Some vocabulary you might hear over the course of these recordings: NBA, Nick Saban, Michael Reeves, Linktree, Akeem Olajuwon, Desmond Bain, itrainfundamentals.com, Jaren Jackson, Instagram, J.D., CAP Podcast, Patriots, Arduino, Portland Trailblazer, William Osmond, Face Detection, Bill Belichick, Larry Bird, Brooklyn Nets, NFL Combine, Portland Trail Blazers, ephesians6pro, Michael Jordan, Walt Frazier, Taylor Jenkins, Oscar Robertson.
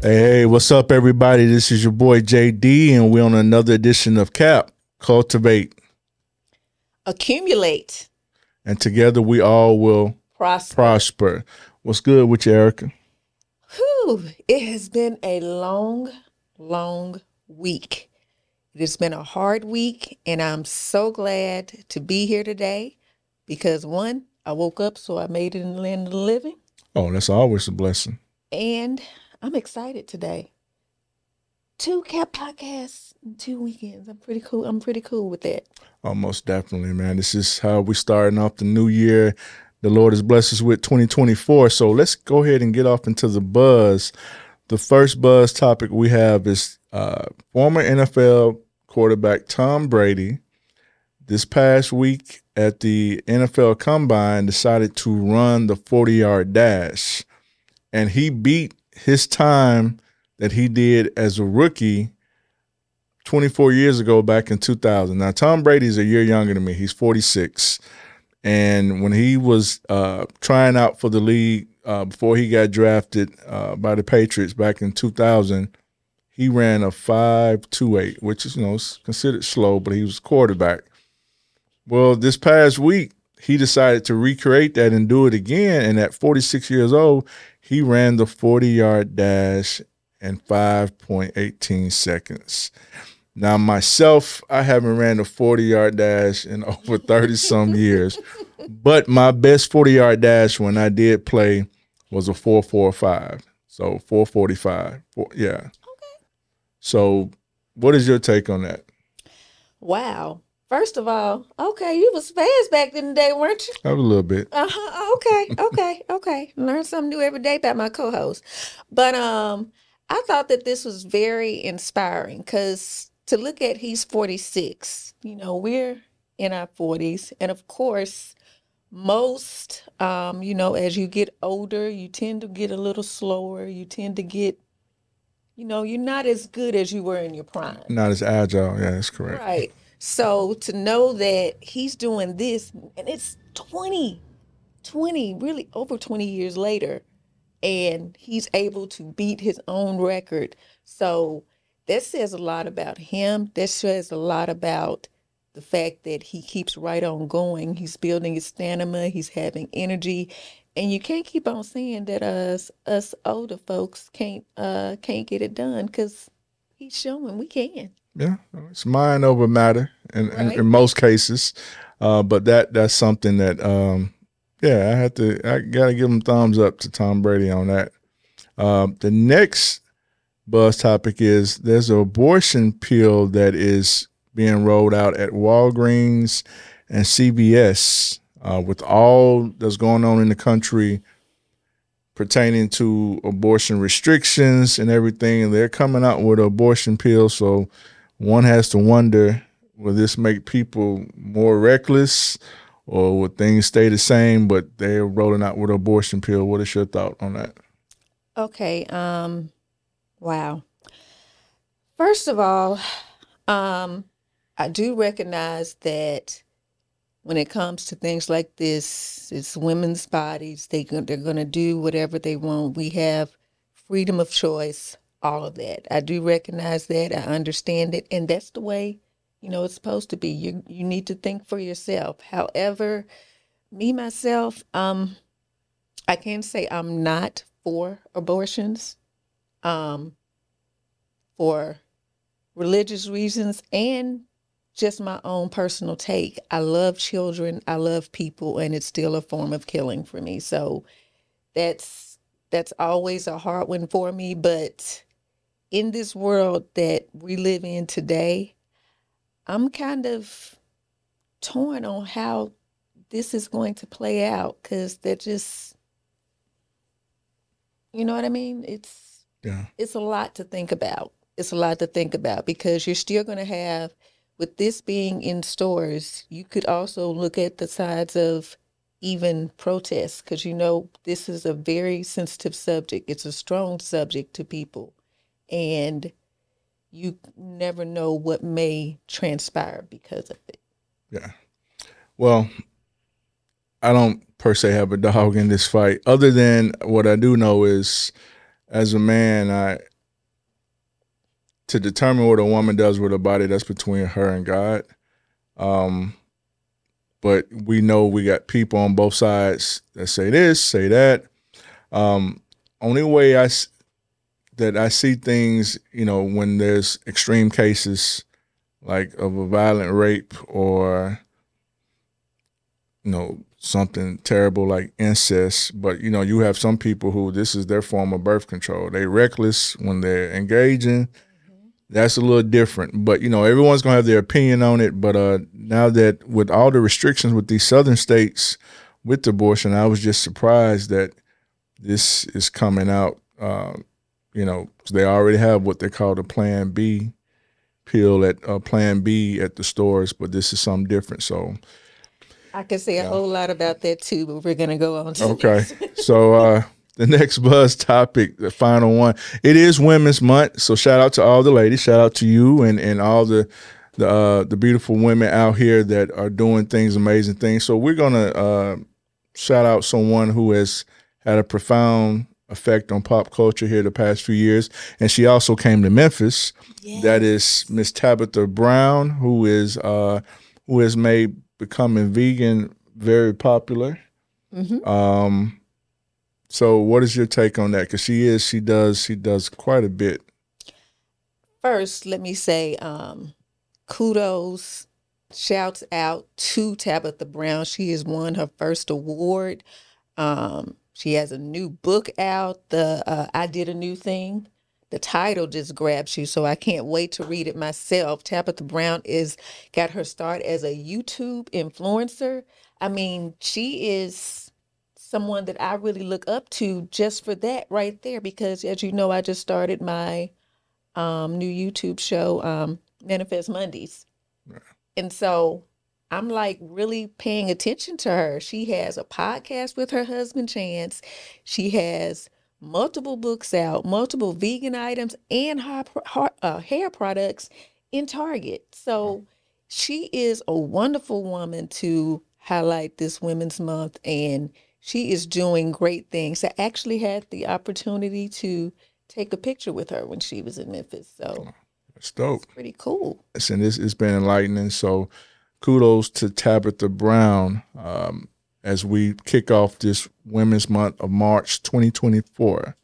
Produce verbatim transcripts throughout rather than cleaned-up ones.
Hey, what's up, everybody? This is your boy J D, and we're on another edition of C A P. Cultivate. Accumulate. And together we all will prosper. prosper. What's good with you, Erica? Whew, it has been a long, long week. It has been a hard week, and I'm so glad to be here today because, one, I woke up, so I made it in the land of the living. Oh, that's always a blessing. And I'm excited today. Two C A P podcasts, two weekends. I'm pretty cool. I'm pretty cool with that. Oh, most definitely, man. This is how we starting off the new year. The Lord has blessed us with twenty twenty-four. So let's go ahead and get off into the buzz. The first buzz topic we have is uh, former N F L quarterback Tom Brady. This past week at the N F L Combine, decided to run the forty-yard dash, and he beat his time that he did as a rookie twenty-four years ago back in two thousand. Now, Tom Brady's a year younger than me. He's forty-six. And when he was uh, trying out for the league uh, before he got drafted uh, by the Patriots back in two thousand, he ran a five two eight, which is, you know, considered slow, but he was quarterback. Well, this past week, he decided to recreate that and do it again. And at forty-six years old, he ran the forty-yard dash in five point one eight seconds. Now, myself, I haven't ran the forty-yard dash in over thirty-some years. But my best forty-yard dash when I did play was a four forty-five. So, four forty-five. Four, yeah. Okay. So, what is your take on that? Wow. First of all, okay, you was fast back in the day, weren't you? I was a little bit. Uh-huh. Okay, okay, okay. Learn something new every day about my co-host. But um, I thought that this was very inspiring because to look at he's forty-six. You know, we're in our forties. And, of course, most, um, you know, as you get older, you tend to get a little slower. You tend to get, you know, you're not as good as you were in your prime. Not as agile. Yeah, that's correct. Right. So to know that he's doing this, and it's twenty, twenty, really over twenty years later, and he's able to beat his own record. So that says a lot about him. That says a lot about the fact that he keeps right on going. He's building his stamina. He's having energy. And you can't keep on saying that us, us older folks can't, uh, can't get it done because he's showing we can. Yeah, it's mind over matter in, right. in, in most cases, uh, but that that's something that, um, yeah, I have to, I gotta give him thumbs up to Tom Brady on that. Uh, the next buzz topic is there's an abortion pill that is being rolled out at Walgreens and C V S uh, with all that's going on in the country pertaining to abortion restrictions and everything, and they're coming out with an abortion pill, so. One has to wonder, will this make people more reckless or will things stay the same, but they're rolling out with an abortion pill? What is your thought on that? Okay. Um, wow. First of all, um, I do recognize that when it comes to things like this, it's women's bodies. They, they're going to do whatever they want. We have freedom of choice. All of that. I do recognize that. I understand it. And that's the way, you know, it's supposed to be. You you need to think for yourself. However, me, myself, um, I can say I'm not for abortions, um, for religious reasons and just my own personal take. I love children. I love people. And it's still a form of killing for me. So that's, that's always a hard one for me. But in this world that we live in today, I'm kind of torn on how this is going to play out because they're just, you know what I mean? It's, yeah. It's a lot to think about. It's a lot to think about because you're still going to have, with this being in stores, you could also look at the sides of even protests because, you know, this is a very sensitive subject. It's a strong subject to people. And you never know what may transpire because of it. Yeah. Well, I don't per se have a dog in this fight other than what I do know is as a man, I, to determine what a woman does with her body, that's between her and God. Um, but we know we got people on both sides that say this, say that. Um, only way I that I see things, you know, when there's extreme cases like of a violent rape or, you know, something terrible like incest. But, you know, you have some people who this is their form of birth control. They reckless when they're engaging. That's a little different, but you know, everyone's gonna have their opinion on it. But uh, now that with all the restrictions with these southern states with abortion, I was just surprised that this is coming out. Uh, you know, they already have what they call the Plan B pill at uh, Plan B at the stores, but this is something different. So I could say uh, a whole lot about that too, but we're gonna go on to okay. So. Uh, The next buzz topic, the final one, it is Women's Month. So shout out to all the ladies. Shout out to you and, and all the the, uh, the beautiful women out here that are doing things, amazing things. So we're going to uh, shout out someone who has had a profound effect on pop culture here the past few years. And she also came to Memphis. Yes. That is Miss Tabitha Brown, who is uh, who has made becoming vegan very popular. Mm-hmm. Um So what is your take on that? Because she is, she does, she does quite a bit. First, let me say um, kudos, shouts out to Tabitha Brown. She has won her first award. Um, she has a new book out, the uh, I Did a New Thing. The title just grabs you, so I can't wait to read it myself. Tabitha Brown is got her start as a YouTube influencer. I mean, she is someone that I really look up to just for that right there, because as you know, I just started my um, new YouTube show, um, Manifest Mondays. Yeah. And so I'm like really paying attention to her. She has a podcast with her husband, Chance. She has multiple books out, multiple vegan items and her, her, uh, hair products in Target. So yeah. She is a wonderful woman to highlight this Women's Month, and she is doing great things. I actually had the opportunity to take a picture with her when she was in Memphis. So that's dope. It's pretty cool. And it's, it's been enlightening. So kudos to Tabitha Brown um, as we kick off this Women's Month of March twenty twenty-four.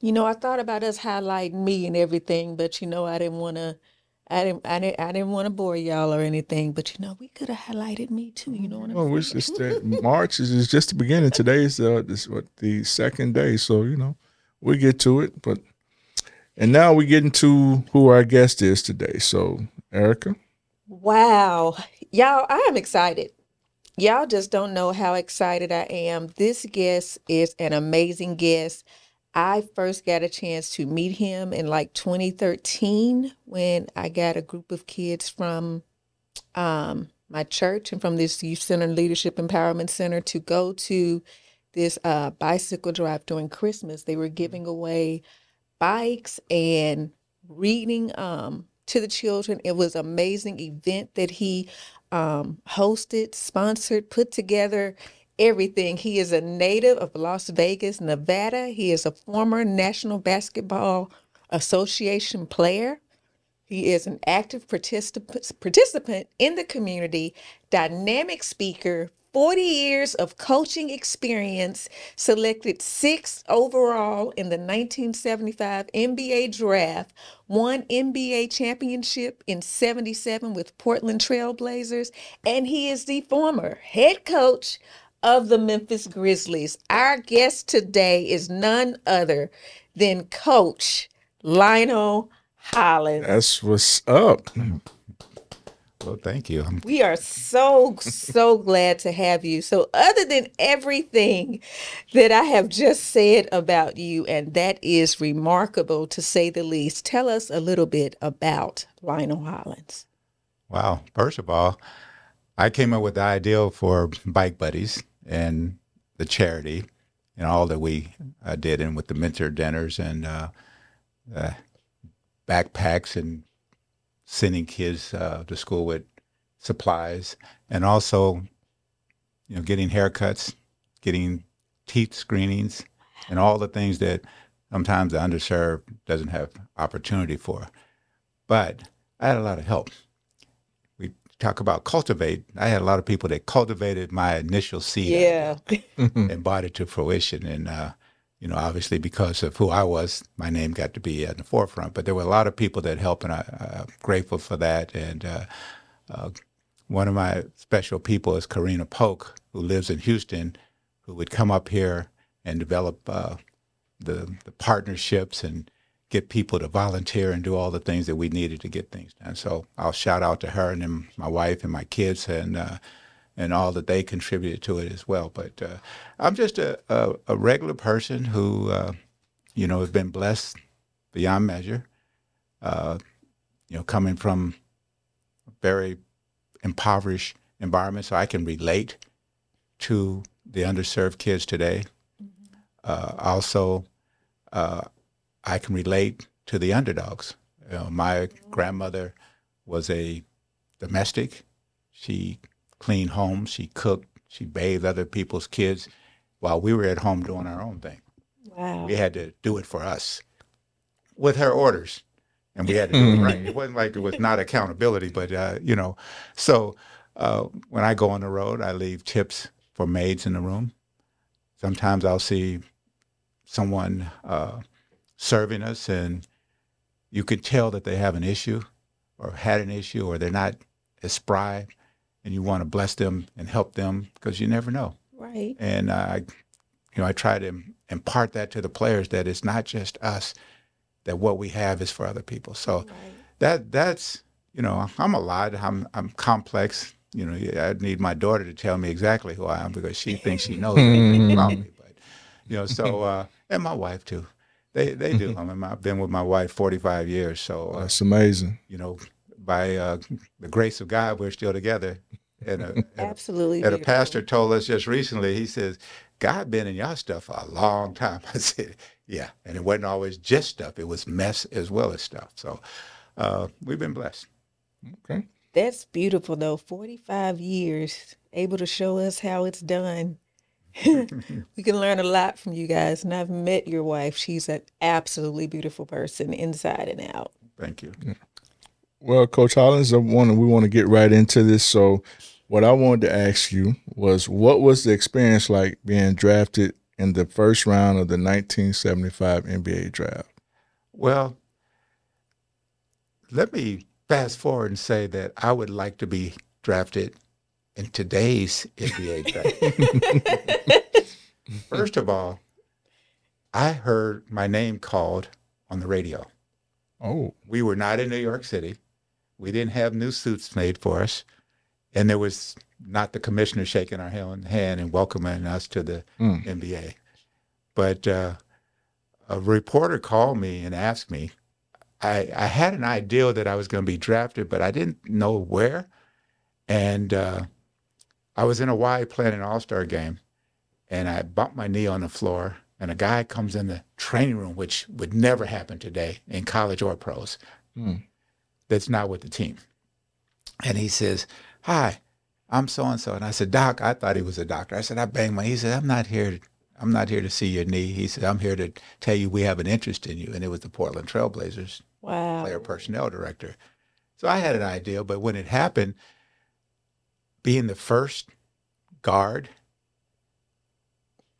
You know, I thought about us highlighting me and everything, but you know, I didn't want to. I didn't, I didn't, I didn't want to bore y'all or anything, but you know, we could have highlighted me too. You know what I'm well, saying? Just, uh, March is, is just the beginning. Today is uh, this, what, the second day, so you know, we get to it. But and now we get into who our guest is today. So, Erica. Wow, y'all! I am excited. Y'all just don't know how excited I am. This guest is an amazing guest. I first got a chance to meet him in like twenty thirteen when I got a group of kids from um, my church and from this Youth Center Leadership Empowerment Center to go to this uh, bicycle drive during Christmas. They were giving away bikes and reading um, to the children. It was an amazing event that he um, hosted, sponsored, put together. Everything. He is a native of Las Vegas, Nevada. He is a former National Basketball Association player. He is an active participant participant in the community, dynamic speaker, forty years of coaching experience, selected sixth overall in the nineteen seventy-five N B A draft, won N B A championship in seventy-seven with Portland Trail Blazers, and he is the former head coach of the Memphis Grizzlies. Our guest today is none other than Coach Lionel Hollins. That's what's up. Well, thank you. We are so, so glad to have you. So other than everything that I have just said about you, and that is remarkable to say the least, tell us a little bit about Lionel Hollins. Wow. First of all, I came up with the idea for Bike Buddies and the charity and all that we uh, did, and with the mentor dinners and uh, uh, backpacks and sending kids uh, to school with supplies, and also, you know, getting haircuts, getting teeth screenings, and all the things that sometimes the underserved doesn't have opportunity for. But I had a lot of help. We talk about cultivate. I had a lot of people that cultivated my initial seed yeah. and brought it to fruition. And, uh, you know, obviously because of who I was, my name got to be at the forefront. But there were a lot of people that helped, and I, I'm grateful for that. And uh, uh, one of my special people is Karina Polk, who lives in Houston, who would come up here and develop uh, the, the partnerships and get people to volunteer and do all the things that we needed to get things done. So I'll shout out to her and then my wife and my kids and uh, and all that they contributed to it as well. But uh, I'm just a, a, a regular person who, uh, you know, has been blessed beyond measure, uh, you know, coming from a very impoverished environment. So I can relate to the underserved kids today. Uh, also, uh, I can relate to the underdogs. You know, my grandmother was a domestic. She cleaned homes, she cooked, she bathed other people's kids while we were at home doing our own thing. Wow. We had to do it for us with her orders, and we had to do it right. It wasn't like it was not accountability, but, uh, you know. So uh, when I go on the road, I leave tips for maids in the room. Sometimes I'll see someone uh, serving us, and you can tell that they have an issue or had an issue, or they're not as spry, and you want to bless them and help them because you never know. Right. And I, uh, you know, I try to impart that to the players, that it's not just us, that what we have is for other people. So right. that that's, you know, I'm a lot. I'm I'm complex. You know, I need my daughter to tell me exactly who I am because she thinks she knows about me. But you know, so uh, and my wife too. They they do. I mean, I've been with my wife forty-five years. So uh, that's amazing. You know, by uh, the grace of God, we're still together. And a, and absolutely. And a pastor told us just recently. He says, "God been in y'all stuff for a long time." I said, "Yeah," and it wasn't always just stuff. It was mess as well as stuff. So uh, we've been blessed. Okay. That's beautiful, though. forty-five years, able to show us how it's done. We can learn a lot from you guys. And I've met your wife. She's an absolutely beautiful person inside and out. Thank you. Well, Coach Hollins, I want, we want to get right into this. So what I wanted to ask you was, what was the experience like being drafted in the first round of the nineteen seventy-five N B A draft? Well, let me fast forward and say that I would like to be drafted in today's N B A draft. First of all, I heard my name called on the radio. Oh. We were not in New York City. We didn't have new suits made for us. And there was not the commissioner shaking our hand and welcoming us to the mm. N B A. But uh, a reporter called me and asked me, I, I had an idea that I was going to be drafted, but I didn't know where. And uh, I was in Hawaii playing an all-star game, and I bumped my knee on the floor, and a guy comes in the training room, which would never happen today in college or pros, mm. that's not with the team. And he says, "Hi, I'm so-and-so." And I said, "Doc," I thought he was a doctor. I said, "I banged my knee." He said, I'm not here to I'm not here to see your knee." He said, "I'm here to tell you we have an interest in you." And it was the Portland Trail Blazers, wow. player personnel director. So I had an idea, but when it happened, being the first guard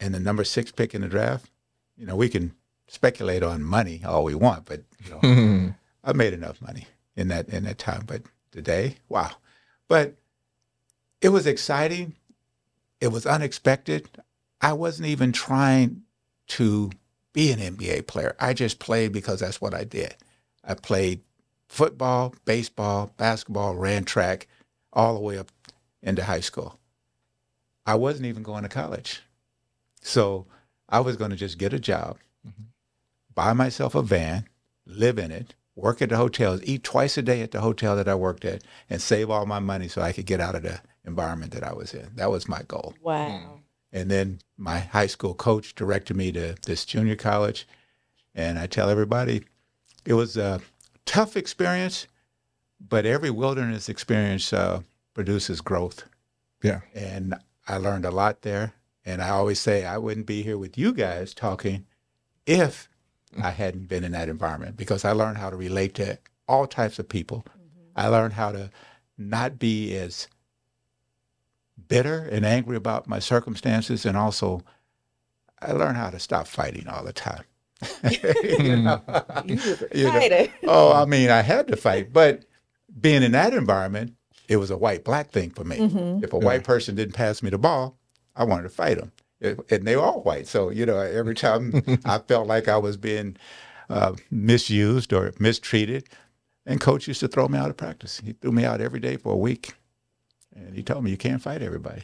and the number six pick in the draft, you know, we can speculate on money all we want, but you know, I made enough money in that in that time. But today, wow. But it was exciting. It was unexpected. I wasn't even trying to be an N B A player. I just played because that's what I did. I played football, baseball, basketball, ran track, all the way up into high school. I wasn't even going to college. So I was going to just get a job, mm-hmm. buy myself a van, live in it, work at the hotels, eat twice a day at the hotel that I worked at, and save all my money so I could get out of the environment that I was in. That was my goal. Wow. Mm. And then my high school coach directed me to this junior college. And I tell everybody, it was a tough experience, but every wilderness experience uh, produces growth. Yeah. And I learned a lot there. And I always say I wouldn't be here with you guys talking if I hadn't been in that environment, because I learned how to relate to all types of people. Mm-hmm. I learned how to not be as bitter and angry about my circumstances, and also I learned how to stop fighting all the time. you know? You were a fighter. You know? Oh, I mean, I had to fight, but being in that environment, it was a white-black thing for me. Mm-hmm. If a white person didn't pass me the ball, I wanted to fight them. And they were all white. So, you know, every time I felt like I was being uh, misused or mistreated, and coach used to throw me out of practice. He threw me out every day for a week. And he told me, you can't fight everybody,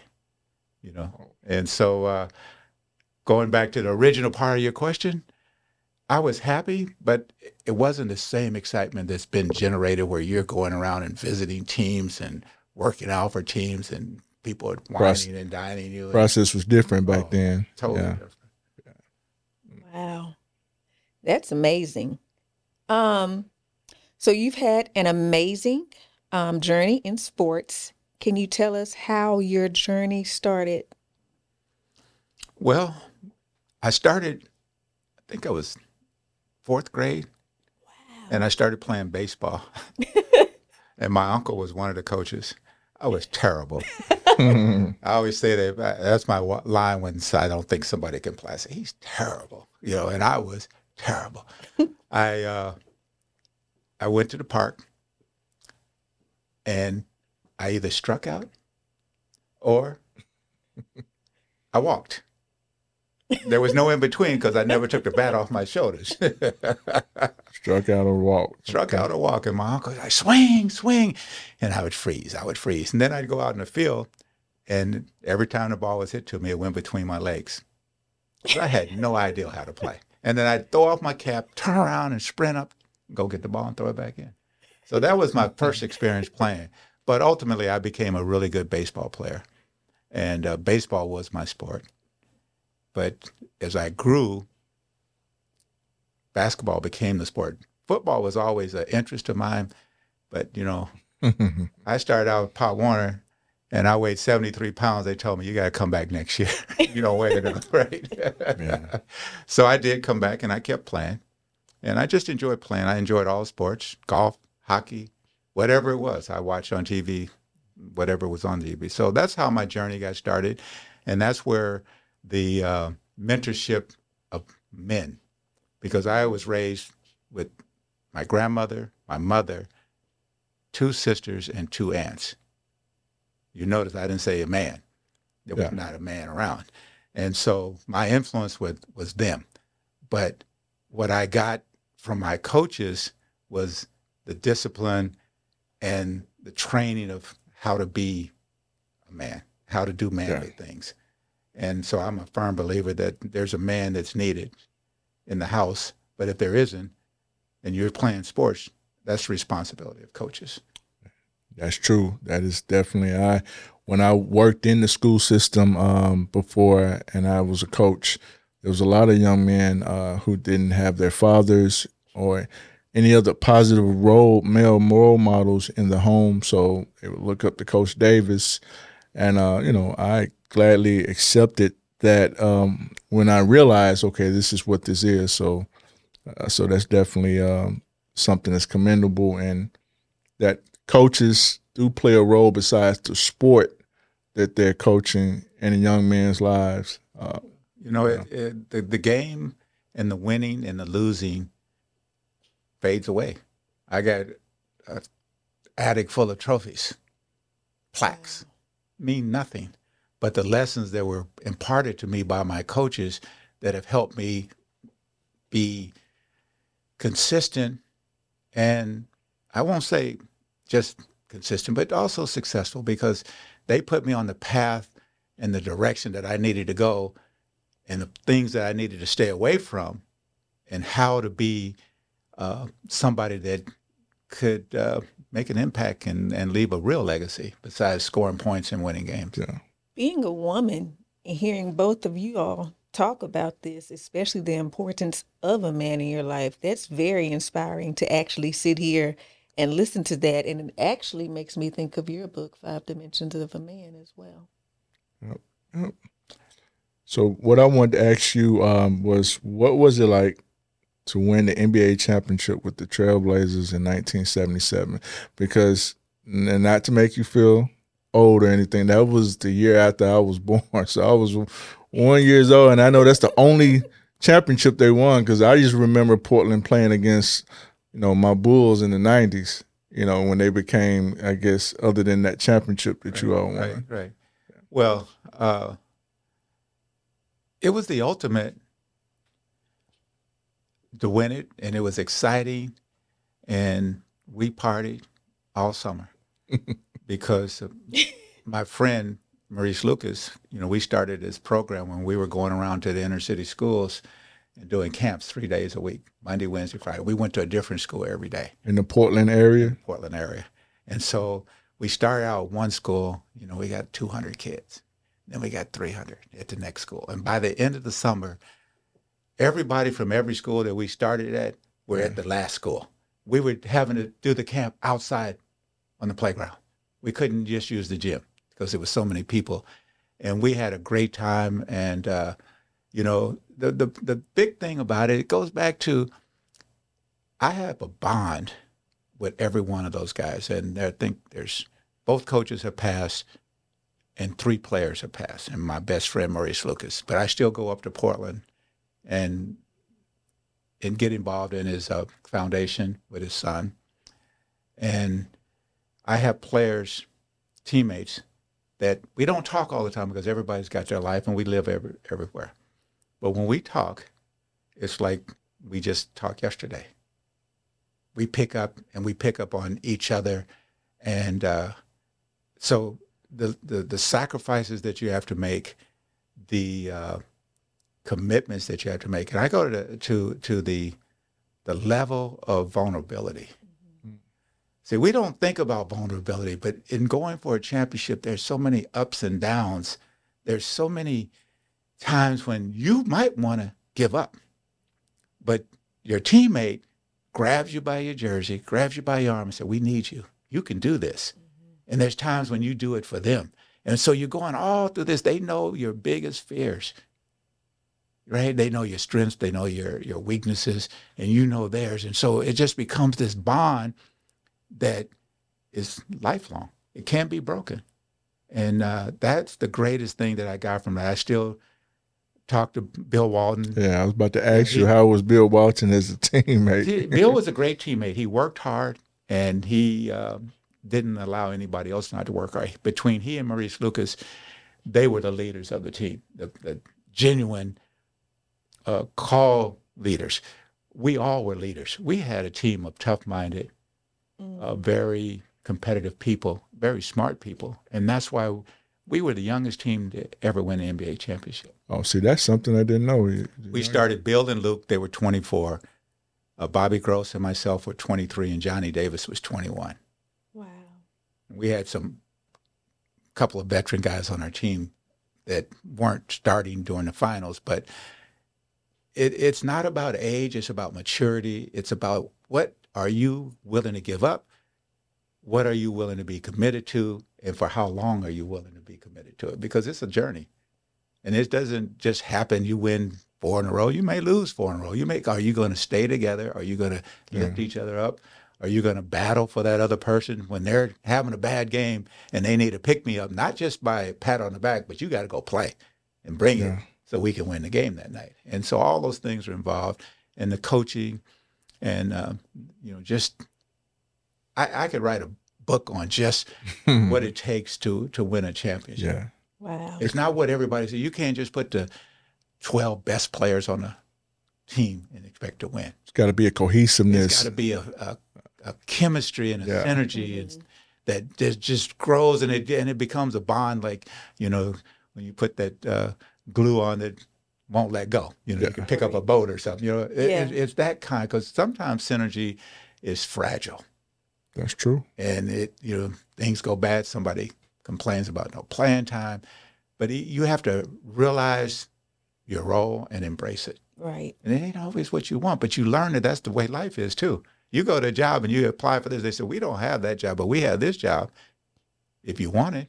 you know. And so uh, going back to the original part of your question, I was happy, but it wasn't the same excitement that's been generated where you're going around and visiting teams and working out for teams and people are whining process, and dining you. The process was different back oh, then. Totally yeah. different. Yeah. Wow. That's amazing. Um, so you've had an amazing um, journey in sports. Can you tell us how your journey started? Well, I started, I think I was fourth grade. Wow. And I started playing baseball. And my uncle was one of the coaches. I was terrible. I always say that, that's my line when I don't think somebody can play. I say, he's terrible, you know, and I was terrible. I, uh, I went to the park and I either struck out or I walked. There was no in between because I never took the bat off my shoulders. Struck out or walked. Struck out or walked. And my uncle was like, swing, swing. And I would freeze. I would freeze. And then I'd go out in the field, and every time the ball was hit to me, it went between my legs. So I had no idea how to play. And then I'd throw off my cap, turn around and sprint up, go get the ball and throw it back in. So that was my first experience playing. But ultimately, I became a really good baseball player. And uh, baseball was my sport. But as I grew, basketball became the sport. Football was always an interest of mine. But, you know, I started out with Pop Warner, and I weighed seventy-three pounds. They told me, you got to come back next year. You don't weigh enough, right? Yeah. So I did come back, and I kept playing. And I just enjoyed playing. I enjoyed all sports, golf, hockey, whatever it was. I watched on T V, whatever was on T V. So that's how my journey got started, and that's where – the uh, mentorship of men, because I was raised with my grandmother, my mother, two sisters, and two aunts. You notice I didn't say a man. There was yeah. not a man around. And so my influence with, was them. But what I got from my coaches was the discipline and the training of how to be a man, how to do manly yeah. things. And so I'm a firm believer that there's a man that's needed in the house, but if there isn't, and you're playing sports, that's the responsibility of coaches. That's true. That is definitely, I, when I worked in the school system um, before and I was a coach, there was a lot of young men uh, who didn't have their fathers or any other positive role, male role models in the home. So they would look up to Coach Davis. And, uh, you know, I gladly accepted that um, when I realized, okay, this is what this is. So uh, so that's definitely um, something that's commendable, and that coaches do play a role besides the sport that they're coaching in a young man's lives. Uh, you know, you know. It, it, the, the game and the winning and the losing fades away. I got an attic full of trophies, plaques. Mean nothing, but the lessons that were imparted to me by my coaches that have helped me be consistent, and I won't say just consistent, but also successful, because they put me on the path and the direction that I needed to go and the things that I needed to stay away from and how to be uh, somebody that could uh, make an impact and, and leave a real legacy besides scoring points and winning games. Yeah. Being a woman and hearing both of you all talk about this, especially the importance of a man in your life, that's very inspiring to actually sit here and listen to that. And it actually makes me think of your book, Five Dimensions of a Man, as well. Yep. Yep. So what I wanted to ask you um, was, what was it like to win the N B A championship with the Trail Blazers in nineteen seventy-seven. Because, and not to make you feel old or anything, that was the year after I was born. So I was one years old, and I know that's the only championship they won, because I just remember Portland playing against, you know, my Bulls in the nineties, you know, when they became, I guess, other than that championship that right, you all won. Right, right. Well, uh, it was the ultimate to win it, and it was exciting, and we partied all summer because of my friend Maurice Lucas. You know, we started this program when we were going around to the inner city schools and doing camps three days a week, Monday, Wednesday, Friday. We went to a different school every day. In the Portland area? Portland area. And so we started out one school, you know, we got two hundred kids. Then we got three hundred at the next school. And by the end of the summer, everybody from every school that we started at were yeah. at the last school. We were having to do the camp outside on the playground. We couldn't just use the gym because there was so many people. And we had a great time. And, uh, you know, the, the, the big thing about it, it goes back to, I have a bond with every one of those guys. And I think there's, both coaches have passed and three players have passed, and my best friend, Maurice Lucas. But I still go up to Portland and and get involved in his uh, foundation with his son. And I have players, teammates, that we don't talk all the time because everybody's got their life and we live every, everywhere. But when we talk, it's like we just talked yesterday. We pick up and we pick up on each other. And uh, so the, the, the sacrifices that you have to make, the uh, commitments that you have to make. And I go to the, to, to the, the level of vulnerability. See, we don't think about vulnerability, but in going for a championship, there's so many ups and downs. There's so many times when you might want to give up, but your teammate grabs you by your jersey, grabs you by your arm and says, we need you. You can do this. Mm-hmm. And there's times when you do it for them. And so you're going all through this. They know your biggest fears, right? They know your strengths. They know your, your weaknesses, and you know theirs. And so it just becomes this bond that is lifelong. It can't be broken. And uh, that's the greatest thing that I got from that. I still talk to Bill Walton. Yeah, I was about to ask he, you, how was Bill Walton as a teammate? Bill was a great teammate. He worked hard, and he uh, didn't allow anybody else not to work hard. Between he and Maurice Lucas, they were the leaders of the team, the, the genuine uh, call leaders. We all were leaders. We had a team of tough-minded, Uh, very competitive people, very smart people. And that's why we were the youngest team to ever win the N B A championship. Oh, see, that's something I didn't know. You, you we know? started Bill and Luke. They were twenty-four. Uh, Bobby Gross and myself were twenty-three, and Johnny Davis was twenty-one. Wow. We had some couple of veteran guys on our team that weren't starting during the finals, but it, it's not about age. It's about maturity. It's about what are you willing to give up? What are you willing to be committed to? And for how long are you willing to be committed to it? Because it's a journey. And it doesn't just happen. You win four in a row. You may lose four in a row. You may, are you going to stay together? Are you going to lift yeah. each other up? Are you going to battle for that other person when they're having a bad game and they need to pick me up, not just by a pat on the back, but you got to go play and bring yeah. it so we can win the game that night. And so all those things are involved. And the coaching, and, uh, you know, just, I, I could write a book on just what it takes to, to win a championship. Yeah. Wow. It's not what everybody says. You can't just put the twelve best players on a team and expect to win. It's got to be a cohesiveness. It's got to be a, a, a chemistry and a yeah. synergy mm-hmm. and that just, just grows, and it, and it becomes a bond, like, you know, when you put that uh, glue on it, won't let go. You know, yeah. you can pick up a boat or something. You know, it, yeah. it, it's that kind, because sometimes synergy is fragile. That's true. And it, you know, things go bad. Somebody complains about no playing time, but you have to realize your role and embrace it. Right. And it ain't always what you want, but you learn that that's the way life is too. You go to a job and you apply for this. They say, we don't have that job, but we have this job. If you want it,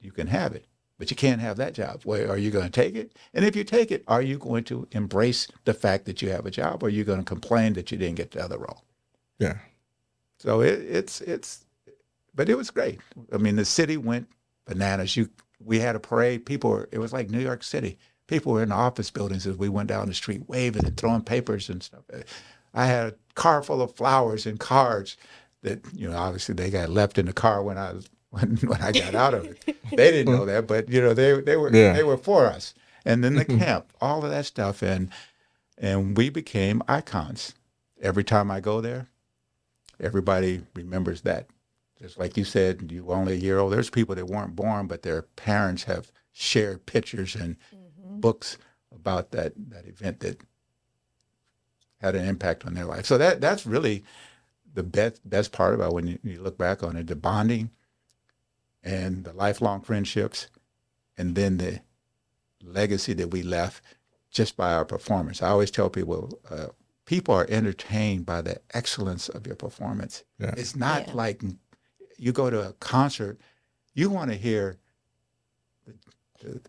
you can have it. But you can't have that job. Well, are you going to take it? And if you take it, are you going to embrace the fact that you have a job, or are you going to complain that you didn't get the other role? Yeah. So it, it's, it's, but it was great. I mean, the city went bananas. You, we had a parade. People were, it was like New York City. People were in the office buildings as we went down the street waving and throwing papers and stuff. I had a car full of flowers and cards that, you know, obviously they got left in the car when I when, when I got out of it. They didn't know that, but, you know, they they were yeah. they were for us. And then the camp, all of that stuff. And, and we became icons. Every time I go there, everybody remembers that. Just like you said, you were only a year old. There's people that weren't born, but their parents have shared pictures and mm-hmm. books about that, that event that had an impact on their life. So that that's really the best best part about when you, you look back on it, the bonding and the lifelong friendships, and then the legacy that we left just by our performance. I always tell people, uh, people are entertained by the excellence of your performance. Yeah. It's not yeah. like you go to a concert, you want to hear the, the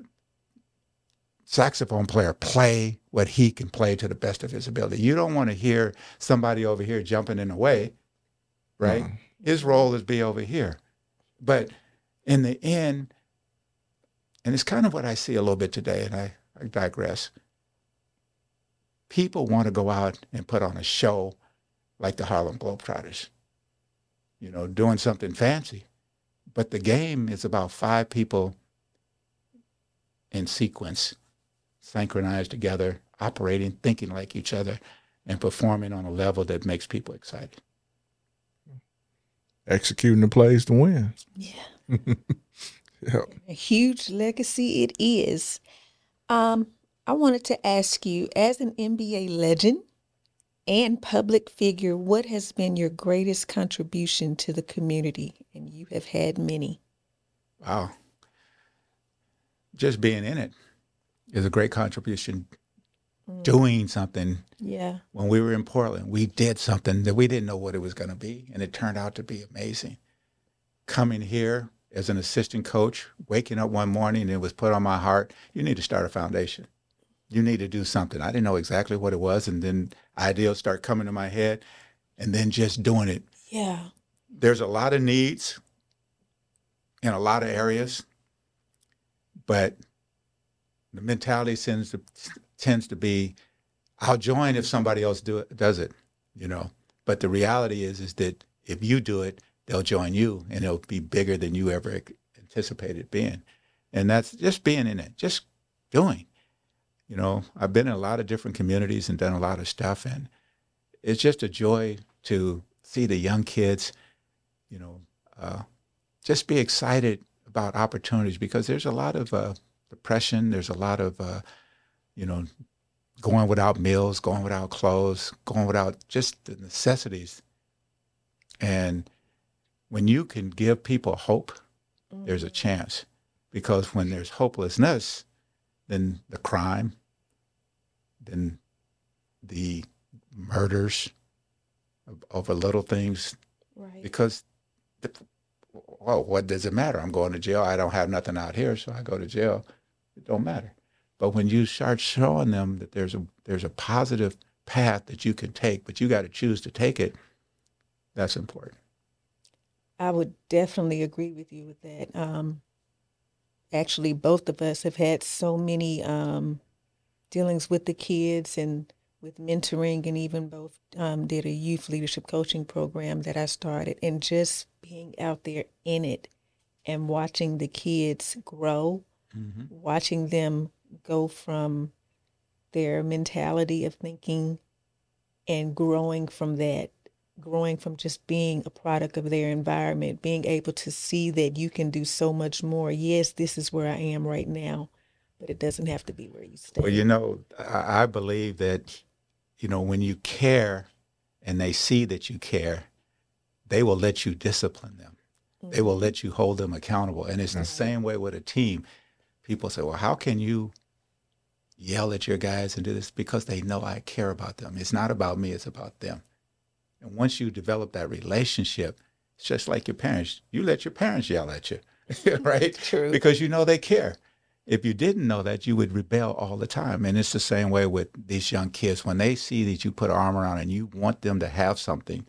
saxophone player play what he can play to the best of his ability. You don't want to hear somebody over here jumping in the way, right? Mm. His role is be over here. But in the end, and it's kind of what I see a little bit today, and I, I digress. People want to go out and put on a show like the Harlem Globetrotters, you know, doing something fancy. But the game is about five people in sequence, synchronized together, operating, thinking like each other, and performing on a level that makes people excited. Executing the plays to win. Yeah. Yep. A huge legacy it is. Um, I wanted to ask you, as an N B A legend and public figure, what has been your greatest contribution to the community? And you have had many. Wow. Just being in it is a great contribution. Mm. Doing something. Yeah. When we were in Portland, we did something that we didn't know what it was going to be, and it turned out to be amazing. Coming here as an assistant coach, waking up one morning, and it was put on my heart, you need to start a foundation. You need to do something. I didn't know exactly what it was, and then ideas start coming to my head, and then just doing it. Yeah. There's a lot of needs in a lot of areas, but the mentality tends to, tends to be, I'll join if somebody else do it, does it, you know. But the reality is, is that if you do it, they'll join you, and it'll be bigger than you ever anticipated being. And that's just being in it, just doing. You know, I've been in a lot of different communities and done a lot of stuff, and it's just a joy to see the young kids, you know, uh, just be excited about opportunities, because there's a lot of uh, depression. There's a lot of, uh, you know, going without meals, going without clothes, going without just the necessities. And when you can give people hope, mm-hmm. there's a chance, because when there's hopelessness, then the crime, then the murders over little things, right. because the, well, what does it matter? I'm going to jail. I don't have nothing out here, so I go to jail. It don't matter. But when you start showing them that there's a there's a positive path that you can take, but you got to choose to take it, that's important. I would definitely agree with you with that. Um, actually, both of us have had so many um, dealings with the kids and with mentoring, and even both um, did a youth leadership coaching program that I started, and just being out there in it and watching the kids grow, mm-hmm. watching them go from their mentality of thinking and growing from that, growing from just being a product of their environment, being able to see that you can do so much more. Yes, this is where I am right now, but it doesn't have to be where you stay. Well, you know, I, I believe that, you know, when you care and they see that you care, they will let you discipline them. Mm-hmm. They will let you hold them accountable. And it's mm-hmm. the same way with a team. People say, well, how can you yell at your guys and do this? Because they know I care about them. It's not about me, it's about them. And once you develop that relationship, it's just like your parents. You let your parents yell at you. right? True. Because you know they care. If you didn't know that, you would rebel all the time. And it's the same way with these young kids. When they see that you put an arm around and you want them to have something,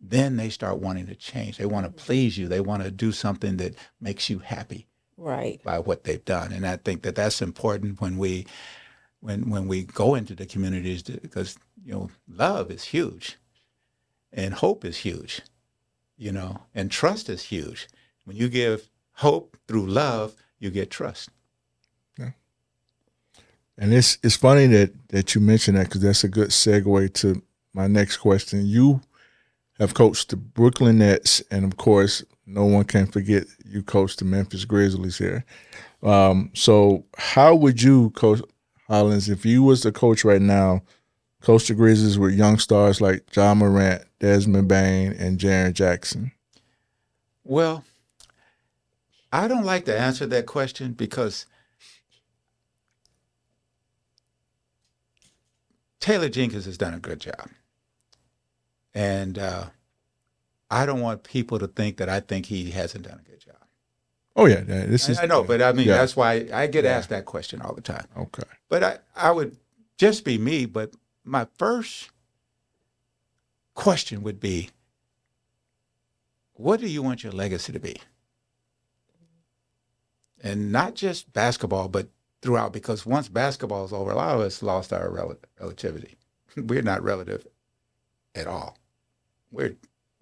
then they start wanting to change. They want to please you. They want to do something that makes you happy, right, by what they've done. And I think that that's important when we when when we go into the communities, because, you know, love is huge and hope is huge, you know, and trust is huge. When you give hope through love, you get trust. And it's it's funny that, that you mentioned that, because that's a good segue to my next question. You have coached the Brooklyn Nets, and, of course, no one can forget you coached the Memphis Grizzlies here. Um, so how would you, Coach Hollins, if you was the coach right now, coach the Grizzlies with young stars like John Morant, Desmond Bain, and Jaren Jackson? Well, I don't like to answer that question because – Taylor Jenkins has done a good job. And uh, I don't want people to think that I think he hasn't done a good job. Oh, yeah. yeah this is, I, I know, but I mean, yeah. that's why I get yeah. asked that question all the time. Okay. But I, I would just be me, but my first question would be, what do you want your legacy to be? And not just basketball, but throughout, because once basketball is over, a lot of us lost our rel relativity. We're not relative at all. We're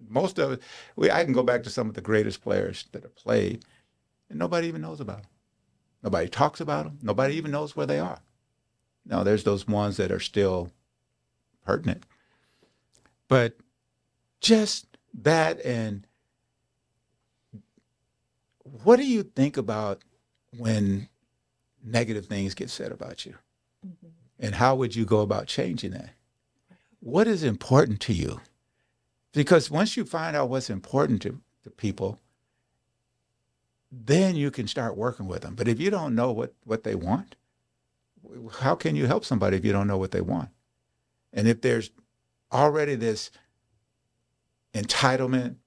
most of us. We I can go back to some of the greatest players that have played, and nobody even knows about them. Nobody talks about them. Nobody even knows where they are. Now, there's those ones that are still pertinent, but just that. And what do you think about when negative things get said about you? Mm-hmm. And how would you go about changing that? What is important to you? Because once you find out what's important to, to people, then you can start working with them. But if you don't know what, what they want, how can you help somebody if you don't know what they want? And if there's already this entitlement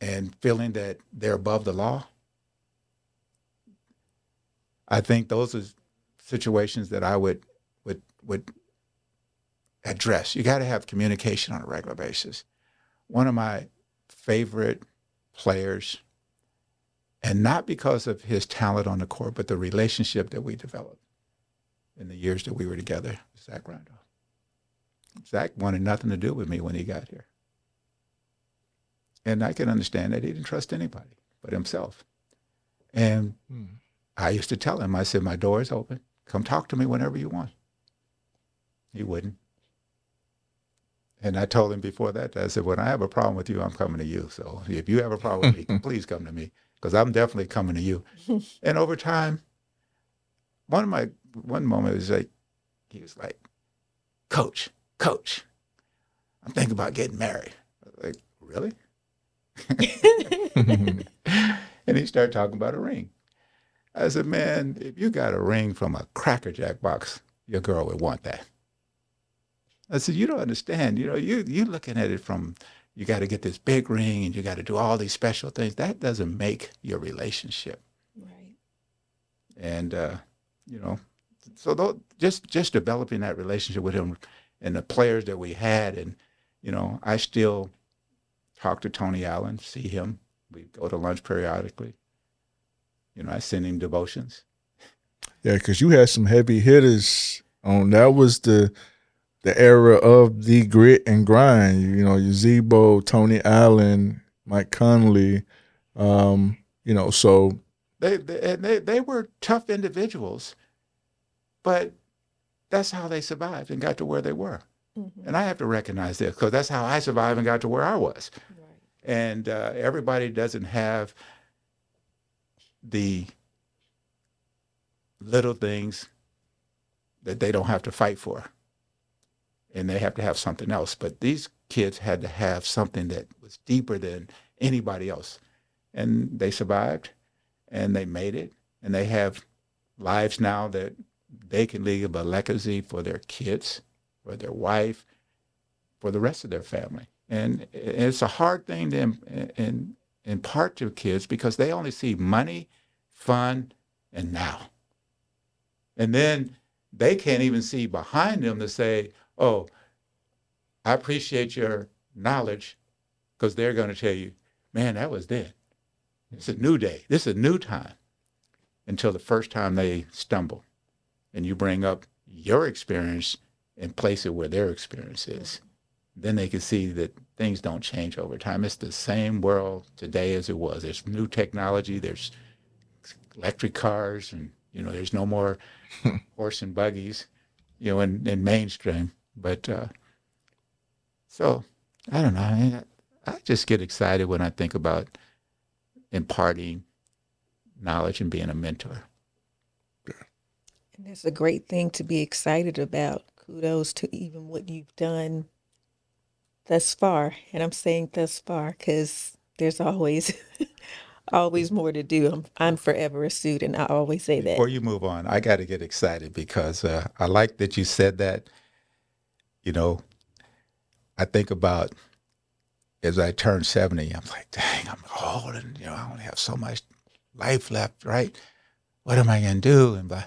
and feeling that they're above the law, I think those are situations that I would would would address. You got to have communication on a regular basis. One of my favorite players, and not because of his talent on the court, but the relationship that we developed in the years that we were together, Zach Randolph. Zach wanted nothing to do with me when he got here. And I can understand that he didn't trust anybody but himself. And hmm. I used to tell him, I said, my door is open. Come talk to me whenever you want. He wouldn't. And I told him before that, I said, when I have a problem with you, I'm coming to you. So if you have a problem with me, please come to me, because I'm definitely coming to you. And over time, one of my, one moment was like, he was like, coach, coach, I'm thinking about getting married. I was like, really? And he started talking about a ring. I said, man, if you got a ring from a Cracker Jack box, your girl would want that. I said, you don't understand. You know, you, you're looking at it from, you got to get this big ring and you got to do all these special things. That doesn't make your relationship. Right. And, uh, you know, so though, just, just developing that relationship with him and the players that we had. And, you know, I still talk to Tony Allen, see him. We go to lunch periodically. You know, I send him devotions. Yeah, because you had some heavy hitters on. That was the the era of the grit and grind. You know, Uzebo, Tony Allen, Mike Conley. Um, you know, so they they, and they they were tough individuals, but that's how they survived and got to where they were. Mm-hmm. And I have to recognize this, because that's how I survived and got to where I was. Right. And uh, everybody doesn't have the little things that they don't have to fight for, and they have to have something else. But these kids had to have something that was deeper than anybody else, and they survived and they made it, and they have lives now that they can leave a legacy for their kids, for their wife, for the rest of their family. And it's a hard thing to and impart to kids because they only see money, fun, and now. And then they can't even see behind them to say, oh, I appreciate your knowledge, because they're going to tell you, man, that was then. It's a new day. This is a new time, until the first time they stumble. And you bring up your experience and place it where their experience is. Then they can see that things don't change over time. It's the same world today as it was. There's new technology. There's electric cars, and you know, there's no more horse and buggies, you know, in, in mainstream. But uh, so I don't know. I, mean, I, I just get excited when I think about imparting knowledge and being a mentor. And that's a great thing to be excited about. Kudos to even what you've done thus far. And I'm saying thus far because there's always always more to do. I'm, I'm forever a student. I always say that. Before you move on, I got to get excited because uh, I like that you said that. You know, I think about as I turned seventy, I'm like, dang, I'm old, and you know, I only have so much life left, right? What am I going to do? And by,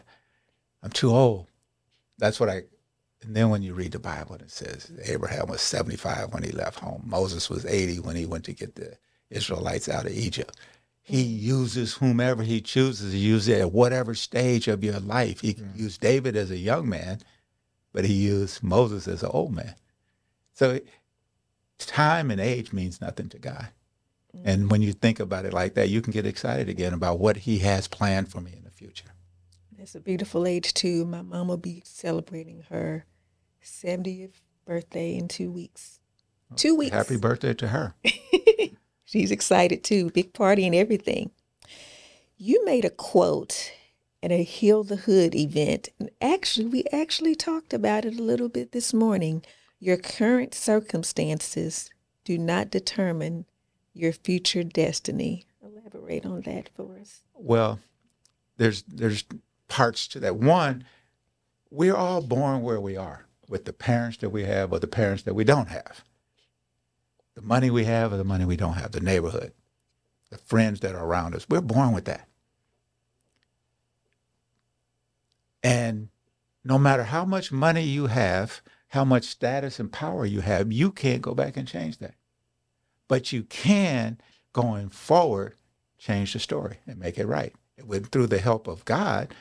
I'm too old. That's what I, and then when you read the Bible, it says Abraham was seventy-five when he left home. Moses was eighty when he went to get the Israelites out of Egypt. He uses whomever he chooses to use it at whatever stage of your life. He mm-hmm. used David as a young man, but he used Moses as an old man. So time and age means nothing to God. Mm-hmm. And when you think about it like that, you can get excited again about what he has planned for me in the future. It's a beautiful age, too. My mom will be celebrating her seventieth birthday in two weeks. Well, two weeks. Happy birthday to her. She's excited, too. Big party and everything. You made a quote at a Heal the Hood event. And actually, we actually talked about it a little bit this morning. Your current circumstances do not determine your future destiny. Elaborate on that for us. Well, there's there's parts to that. One, we're all born where we are, with the parents that we have or the parents that we don't have. The money we have or the money we don't have, the neighborhood, the friends that are around us. We're born with that. And no matter how much money you have, how much status and power you have, you can't go back and change that. But you can, going forward, change the story and make it right. When, through the help of God,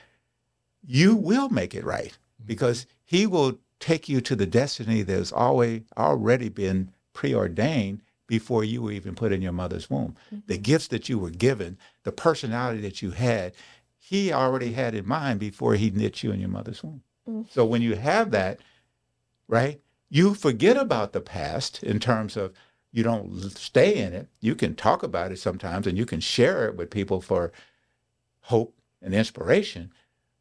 you will make it right, because he will take you to the destiny that has always already been preordained before you were even put in your mother's womb. Mm-hmm. The gifts that you were given, the personality that you had, he already had in mind before he knit you in your mother's womb. Mm-hmm. So when you have that, right, you forget about the past in terms of you don't stay in it. You can talk about it sometimes and you can share it with people for hope and inspiration,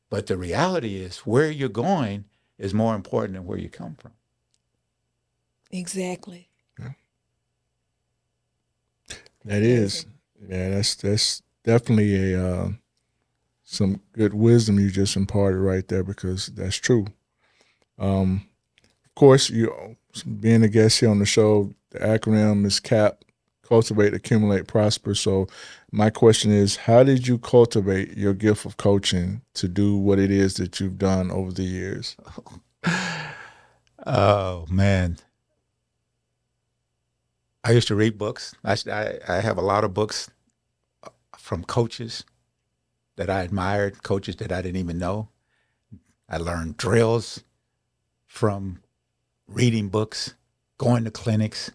but the reality is where you're going is more important than where you come from. Exactly. Yeah. That is, yeah, that's that's definitely a uh, some good wisdom you just imparted right there, because that's true. Um, of course, you being a guest here on the show, the acronym is CAP. Cultivate, accumulate, prosper. So my question is, how did you cultivate your gift of coaching to do what it is that you've done over the years? Oh, oh man. I used to read books. I, I, I have a lot of books from coaches that I admired, coaches that I didn't even know. I learned drills from reading books, going to clinics.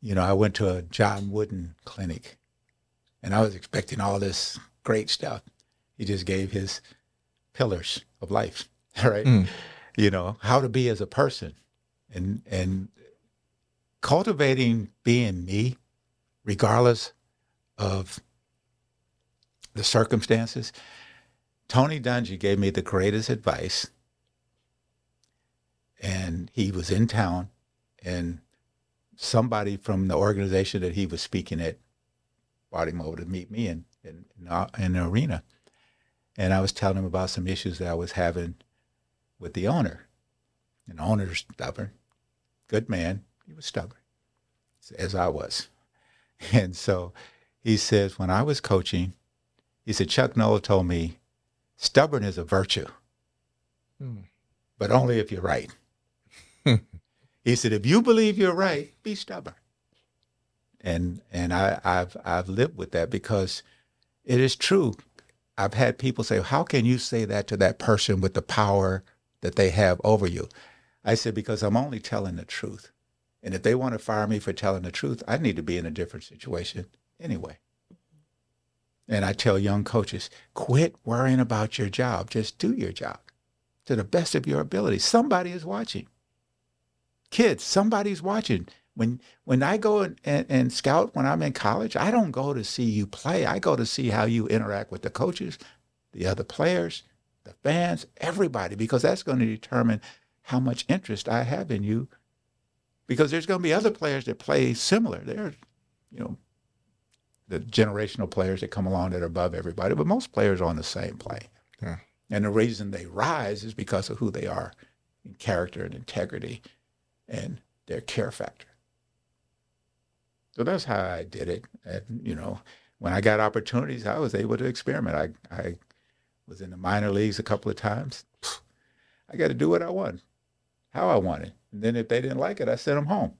You know, I went to a John Wooden clinic, and I was expecting all this great stuff. He just gave his pillars of life, right? Mm. You know, how to be as a person, and and cultivating being me, regardless of the circumstances. Tony Dungy gave me the greatest advice, and he was in town, and somebody from the organization that he was speaking at brought him over to meet me in, in, in the arena. And I was telling him about some issues that I was having with the owner. And the owner's stubborn, good man. He was stubborn, as I was. And so he says, when I was coaching, he said, Chuck Noll told me, stubborn is a virtue, hmm. but only if you're right. He said, if you believe you're right, be stubborn. And and I, I've I've lived with that, because it is true. I've had people say, how can you say that to that person with the power that they have over you? I said, because I'm only telling the truth. And if they want to fire me for telling the truth, I need to be in a different situation anyway. And I tell young coaches, quit worrying about your job. Just do your job to the best of your ability. Somebody is watching. Kids, somebody's watching. When when I go and, and, and scout when I'm in college, I don't go to see you play. I go to see how you interact with the coaches, the other players, the fans, everybody, because that's going to determine how much interest I have in you. Because there's going to be other players that play similar. They're, you know, the generational players that come along that are above everybody, but most players are on the same plane. Yeah. And the reason they rise is because of who they are in character and integrity and their care factor. So that's how I did it. And, you know, when I got opportunities, I was able to experiment. I, I was in the minor leagues a couple of times. I got to do what I want, how I want it. And then if they didn't like it, I sent them home.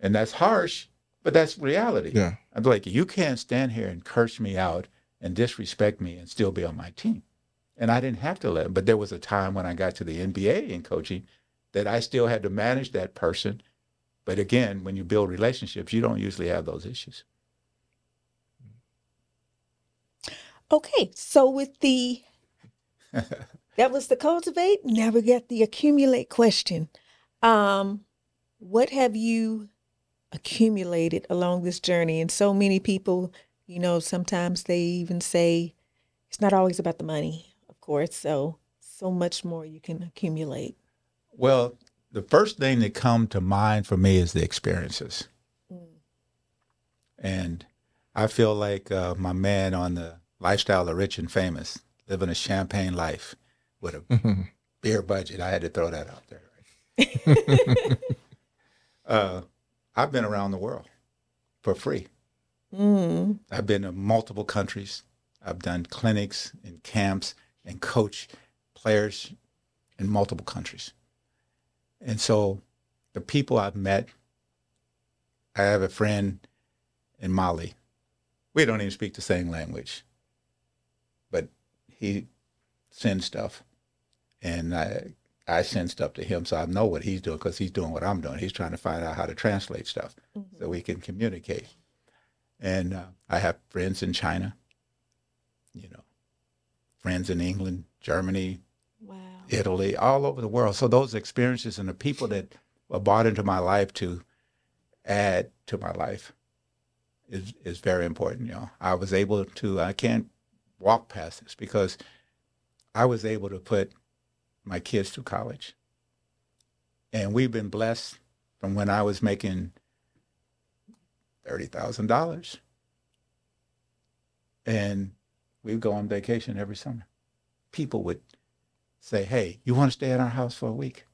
And that's harsh, but that's reality. Yeah. I'm like, you can't stand here and curse me out and disrespect me and still be on my team. And I didn't have to let them. But there was a time when I got to the N B A in coaching that I still had to manage that person. But again, when you build relationships, you don't usually have those issues. Okay, so with the, that was the cultivate, now we got the accumulate question. Um, what have you accumulated along this journey? And so many people, you know, sometimes they even say, it's not always about the money, of course, so, so much more you can accumulate. Well, the first thing that come to mind for me is the experiences. Mm. And I feel like uh, my man on the Lifestyle of Rich and Famous, living a champagne life with a mm-hmm. beer budget. I had to throw that out there. Right? uh, I've been around the world for free. Mm. I've been to multiple countries. I've done clinics and camps and coach players in multiple countries. And so the people I've met, I have a friend in Mali. We don't even speak the same language, but he sends stuff and I, I send stuff to him. So I know what he's doing because he's doing what I'm doing. He's trying to find out how to translate stuff mm-hmm. so we can communicate. And uh, I have friends in China, you know, friends in England, Germany, Italy, all over the world. So those experiences and the people that were brought into my life to add to my life is, is very important. You know, I was able to, I can't walk past this because I was able to put my kids through college. And we've been blessed from when I was making thirty thousand dollars. And we go on vacation every summer. People would say, hey, you want to stay at our house for a week?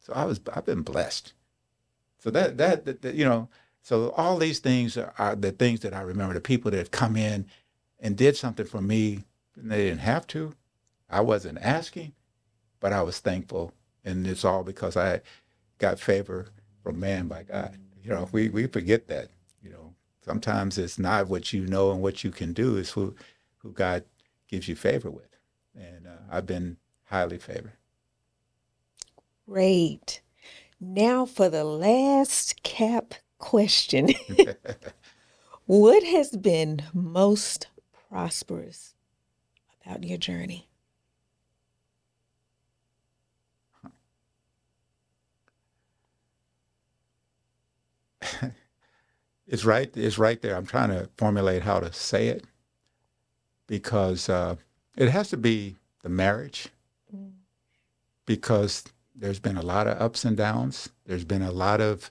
So I was, I've been blessed. So that, that, that, that you know, so all these things are, are the things that I remember, the people that have come in and did something for me, and they didn't have to. I wasn't asking, but I was thankful. And it's all because I got favor from man by God. You know, we, we forget that, you know, sometimes it's not what you know and what you can do, it's who, who God gives you favor with. And uh, I've been highly favored. Great. Now for the last C A P question. What has been most prosperous about your journey? It's right. It's right there. I'm trying to formulate how to say it because, uh, it has to be the marriage because there's been a lot of ups and downs. There's been a lot of,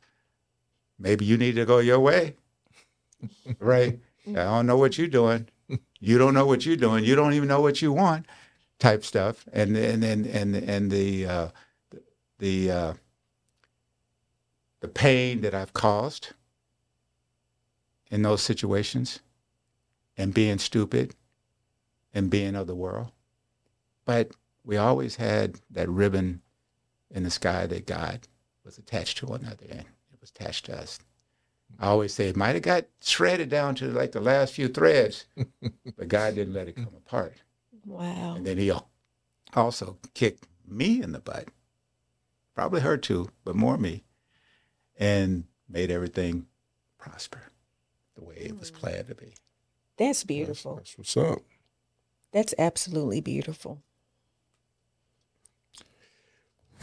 maybe you need to go your way, right? I don't know what you're doing. You don't know what you're doing. You don't even know what you want type stuff. And and and and, and the, uh, the, uh, the pain that I've caused in those situations and being stupid and being of the world. But we always had that ribbon in the sky that God was attached to another, and it was attached to us. I always say it might have got shredded down to like the last few threads, but God didn't let it come apart. Wow. And then he also kicked me in the butt, probably her too, but more me, and made everything prosper the way it was planned to be. That's beautiful. That's, that's what's up. That's absolutely beautiful.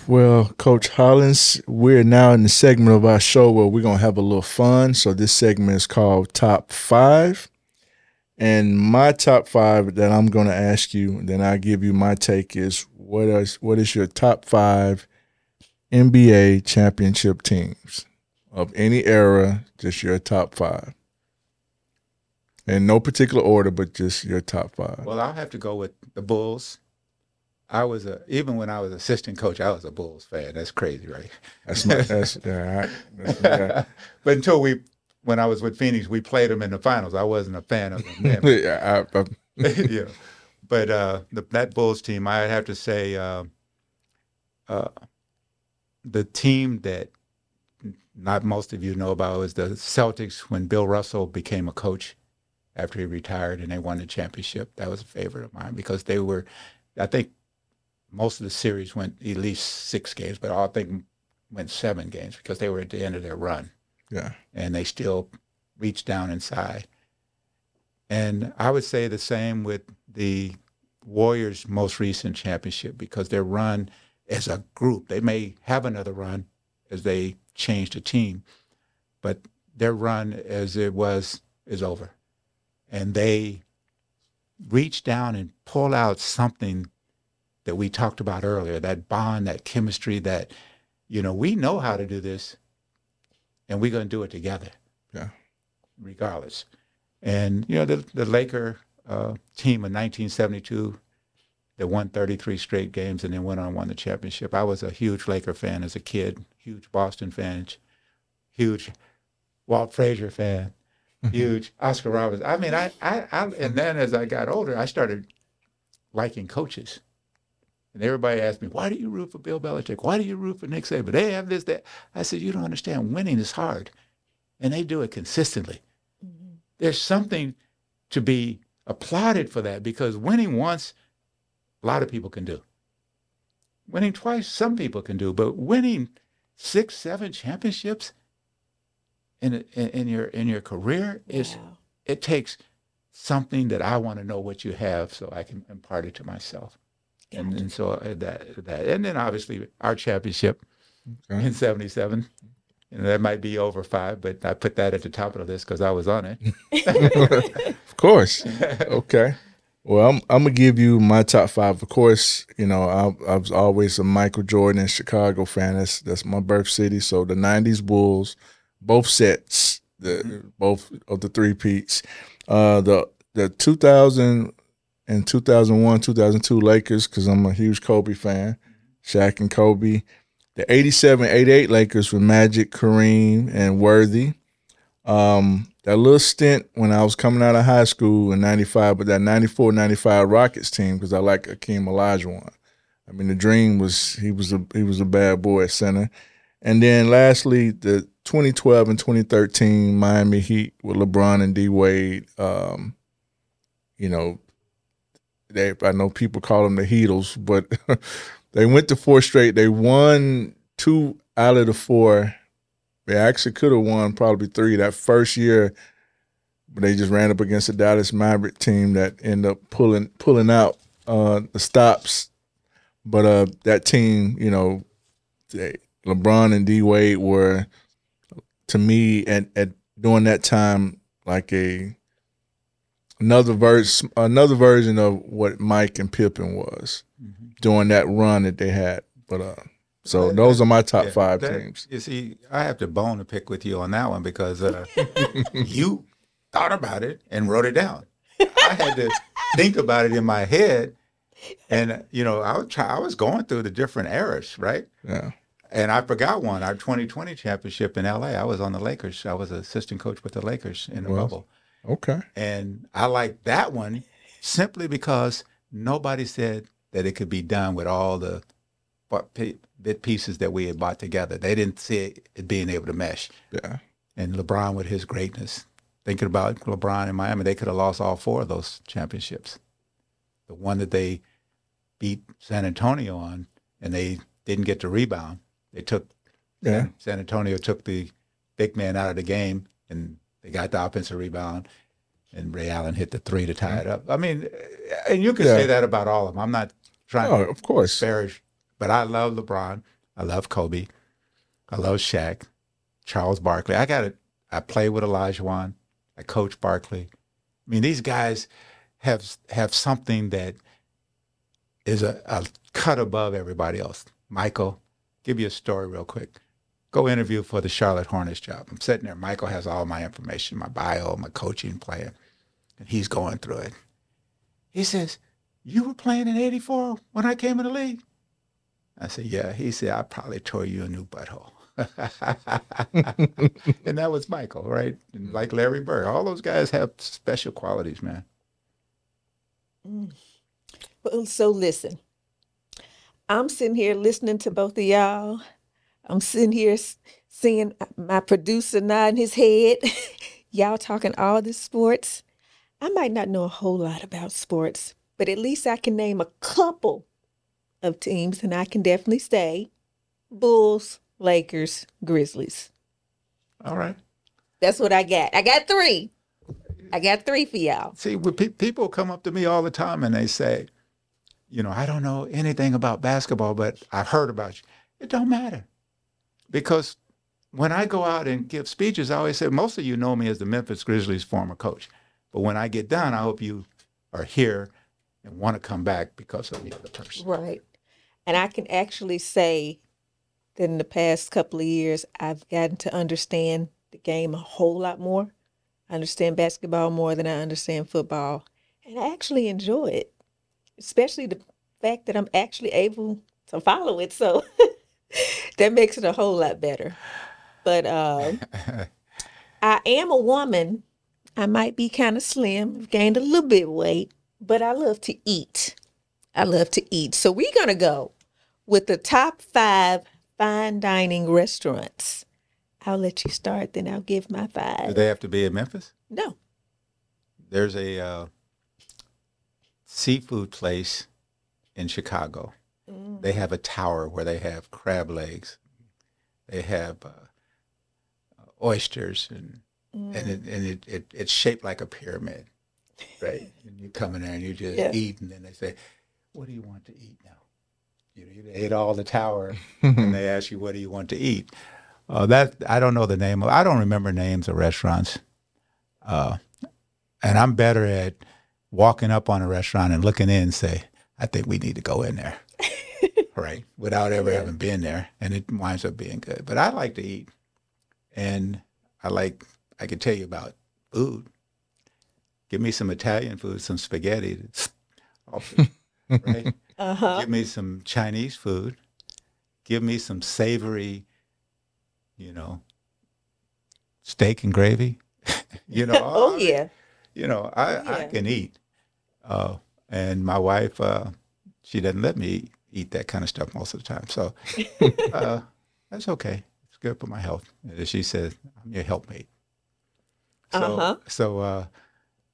Well, Coach Hollins, we're now in the segment of our show where we're going to have a little fun. So this segment is called Top Five. And my top five that I'm going to ask you, then I'll give you my take, is what is, what is your top five N B A championship teams of any era, just your top five. In no particular order, but just your top five. Well, I'll have to go with the Bulls. I was a, even when I was assistant coach, I was a Bulls fan. That's crazy, right? That's not, that's, yeah, I, that's yeah. But until we, when I was with Phoenix, we played them in the finals. I wasn't a fan of them then. yeah, I, yeah. But uh, the, that Bulls team, I'd have to say uh, uh, the team that not most of you know about was the Celtics when Bill Russell became a coach after he retired and they won the championship. That was a favorite of mine because they were, I think, most of the series went at least six games, but I think went seven games because they were at the end of their run. Yeah. And they still reached down inside. And I would say the same with the Warriors' most recent championship because their run as a group, they may have another run as they change the team, but their run as it was is over. And they reach down and pull out something that we talked about earlier, that bond, that chemistry, that, you know, we know how to do this and we're going to do it together. Yeah. Regardless. And, you know, the, the Laker uh, team in nineteen seventy-two that won thirty-three straight games and then went on and won the championship. I was a huge Laker fan as a kid, huge Boston fan, huge Walt Frazier fan, huge Oscar Robertson. I mean, I, I, I, and then as I got older, I started liking coaches. And everybody asked me, why do you root for Bill Belichick? Why do you root for Nick Saban? They have this, that. I said, you don't understand. Winning is hard. And they do it consistently. Mm-hmm. There's something to be applauded for that because winning once, a lot of people can do. Winning twice, some people can do. But winning six, seven championships in in, in your in your career, is wow. It takes something that I want to know what you have so I can impart it to myself. And, and so that, that, and then obviously our championship okay. in seventy-seven, and that might be over five, but I put that at the top of the list because I was on it. Of course. Okay. Well, I'm, I'm going to give you my top five. Of course, you know, I, I was always a Michael Jordan and Chicago fan. That's, that's my birth city. So the nineties Bulls, both sets, the mm-hmm. both of the three-peats. Uh, the, the two thousand in two thousand one, two thousand two Lakers, because I'm a huge Kobe fan, Shaq and Kobe. The eighty-seven, eighty-eight Lakers with Magic, Kareem, and Worthy. Um, that little stint when I was coming out of high school in ninety-five, but that ninety-four, ninety-five Rockets team, because I like Akeem Olajuwon. I mean, the dream was he was a he was a bad boy at center. And then lastly, the twenty twelve and twenty thirteen Miami Heat with LeBron and D. Wade. Um, you know, They, I know people call them the Heatles, but they went to four straight. They won two out of the four. They actually could have won probably three that first year, but they just ran up against the Dallas Maverick team that ended up pulling pulling out uh, the stops. But uh, that team, you know, they, LeBron and D. Wade were, to me, at, at during that time, like a – Another verse, another version of what Mike and Pippen was mm-hmm. during that run that they had. But uh, so that, those that, are my top yeah, five that, teams. You see, I have to bone to pick with you on that one because uh, you thought about it and wrote it down. I had to think about it in my head, and you know, I was try, I was going through the different eras, right? Yeah. And I forgot one, our twenty twenty championship in L A. I was on the Lakers. I was an assistant coach with the Lakers in the well, bubble. Okay. And I like that one simply because nobody said that it could be done with all the bit pieces that we had bought together. They didn't see it being able to mesh. Yeah. And LeBron with his greatness. Thinking about LeBron in Miami, they could have lost all four of those championships. The one that they beat San Antonio on, and they didn't get the rebound. They took yeah. San Antonio took the big man out of the game, and they got the offensive rebound, and Ray Allen hit the three to tie it up. I mean, and you can yeah. say that about all of them. I'm not trying oh, to of course. disparage, but I love LeBron. I love Kobe. I love Shaq. Charles Barkley. I got it. I play with Olajuwon. I coach Barkley. I mean, these guys have have something that is a, a cut above everybody else. Michael, give you a story real quick. Go interview for the Charlotte Hornets job. I'm sitting there. Michael has all my information, my bio, my coaching plan, and he's going through it. He says, "You were playing in eighty-four when I came in the league?" I said, "Yeah." He said, "I probably tore you a new butthole." And that was Michael, right? And like Larry Bird, all those guys have special qualities, man. Mm. Well, so listen, I'm sitting here listening to both of y'all. I'm sitting here seeing my producer nodding his head. Y'all talking all the sports. I might not know a whole lot about sports, but at least I can name a couple of teams, and I can definitely say Bulls, Lakers, Grizzlies. All right. That's what I got. I got three. I got three for y'all. See, pe people come up to me all the time and they say, you know, I don't know anything about basketball, but I've heard about you. It don't matter. Because when I go out and give speeches, I always say, most of you know me as the Memphis Grizzlies former coach. But when I get done, I hope you are here and want to come back because of the other person. Right. And I can actually say that in the past couple of years, I've gotten to understand the game a whole lot more. I understand basketball more than I understand football. And I actually enjoy it, especially the fact that I'm actually able to follow it. So that makes it a whole lot better. But um, I am a woman. I might be kind of slim. I've gained a little bit of weight, but I love to eat. I love to eat. So we're going to go with the top five fine dining restaurants. I'll let you start, then I'll give my five. Do they have to be in Memphis? No. There's a uh, seafood place in Chicago. Mm. They have a tower where they have crab legs. They have uh, oysters, and mm. and, it, and it, it it's shaped like a pyramid, right? And you come in there and you just yeah. eat, and then they say, "What do you want to eat now?" You, you ate all the tower, and they ask you, "What do you want to eat?" Uh, that I don't know the name of. I don't remember names of restaurants, uh, and I'm better at walking up on a restaurant and looking in and say, "I think we need to go in there," right? Without ever yeah. having been there, and it winds up being good. But I like to eat, and I like I can tell you about food. Give me some Italian food, some spaghetti, right? Uh-huh. Give me some Chinese food. Give me some savory, you know, steak and gravy. You know. Oh, I, yeah. You know, I, yeah. I can eat. Uh, and my wife, uh, she doesn't let me eat, eat that kind of stuff most of the time. So uh, that's okay. It's good for my health. And she says, "I'm your helpmate." So, uh-huh. so uh,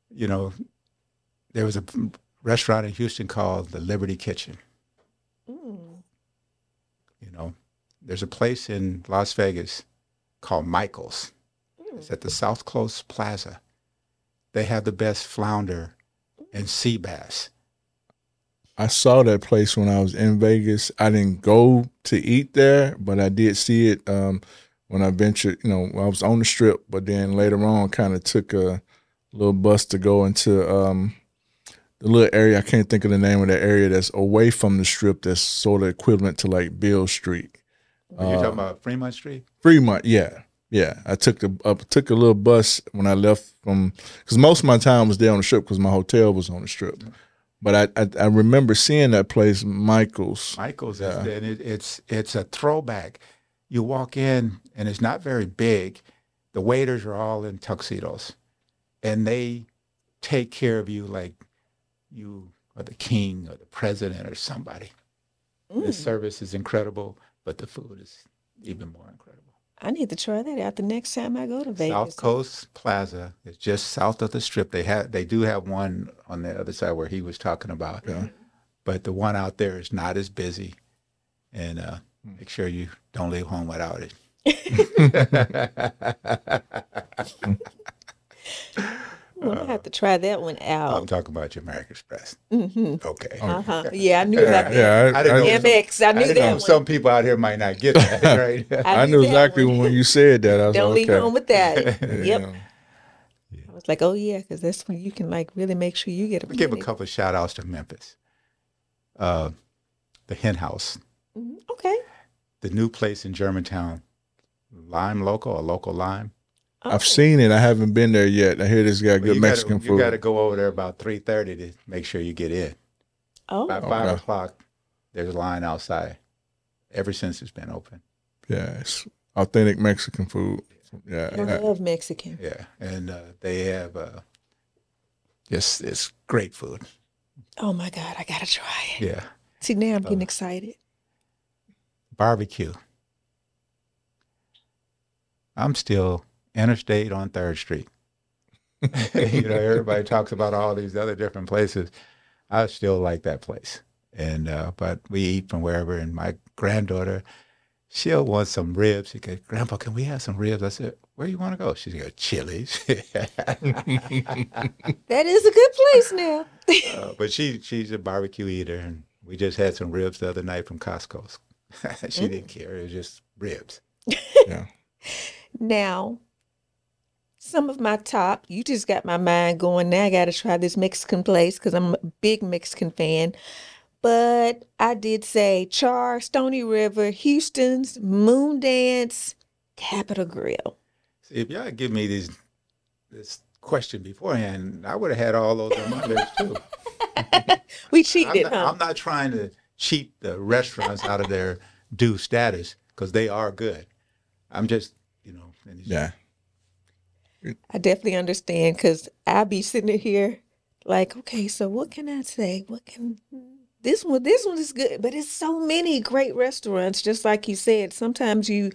you know, there was a restaurant in Houston called the Liberty Kitchen. Ooh. You know, there's a place in Las Vegas called Michael's. Ooh. It's at the South Coast Plaza. They have the best flounder and sea bass. I saw that place when I was in Vegas. I didn't go to eat there, but I did see it um, when I ventured, you know, I was on the strip, but then later on kind of took a little bus to go into um, the little area, I can't think of the name of that area that's away from the strip that's sort of equivalent to like Beale Street. Are you uh, talking about Fremont Street? Fremont, yeah. Yeah. I took the I took a little bus when I left from, because most of my time was there on the strip because my hotel was on the strip. But I, I, I remember seeing that place, Michael's. Michael's, yeah. is, and it, it's it's a throwback. You walk in, and it's not very big. The waiters are all in tuxedos, and they take care of you like you are the king or the president or somebody. Mm. The service is incredible, but the food is even more incredible. I need to try that out the next time I go to Vegas. South Coast Plaza is just south of the Strip. They have, they do have one on the other side where he was talking about, mm-hmm. uh, but the one out there is not as busy. And uh, make sure you don't leave home without it. Well, I have to try that one out. I'm talking about your American Express. Mm-hmm. Okay. Uh-huh. Yeah, I knew about that. Yeah, I, I didn't M X, know, I knew I didn't that know. One. Some people out here might not get that, right? I, I knew exactly one. When you said that. I was Don't like, leave okay. home with that. Yep. Yeah. Yeah. I was like, oh, yeah, because that's when you can, like, really make sure you get a I'll give a couple of shout-outs to Memphis. Uh, the Hen House. Mm-hmm. Okay. The new place in Germantown, Lime Local or Local Lime. Oh. I've seen it. I haven't been there yet. I hear this got well, good Mexican gotta, food. You got to go over there about three thirty to make sure you get in. Oh. By five okay. o'clock, there's a line outside ever since it's been open. Yeah, it's authentic Mexican food. Yeah, I love Mexican. Yeah, and uh, they have uh, just it's great food. Oh, my God. I got to try it. Yeah. See, now I'm getting uh, excited. Barbecue. I'm still... Interstate on Third Street. You know, everybody talks about all these other different places. I still like that place. And uh, but we eat from wherever. And my granddaughter, she'll want some ribs. She goes, Grandpa, can we have some ribs? I said, where you want to go? She goes, Chili's. That is a good place now. uh, but she she's a barbecue eater, and we just had some ribs the other night from Costco. She mm. didn't care. It was just ribs. Yeah. Now. Some of my top, you just got my mind going. Now I got to try this Mexican place because I'm a big Mexican fan. But I did say Char, Stony River, Houston's, Moondance, Capitol Grill. See, if y'all give me these, this question beforehand, I would have had all those on my list too. We cheated, I'm not, huh? I'm not trying to cheat the restaurants out of their due status because they are good. I'm just, you know. And yeah. I definitely understand because I be sitting here like, okay, so what can I say? What can this one? This one is good, but it's so many great restaurants. Just like you said, sometimes you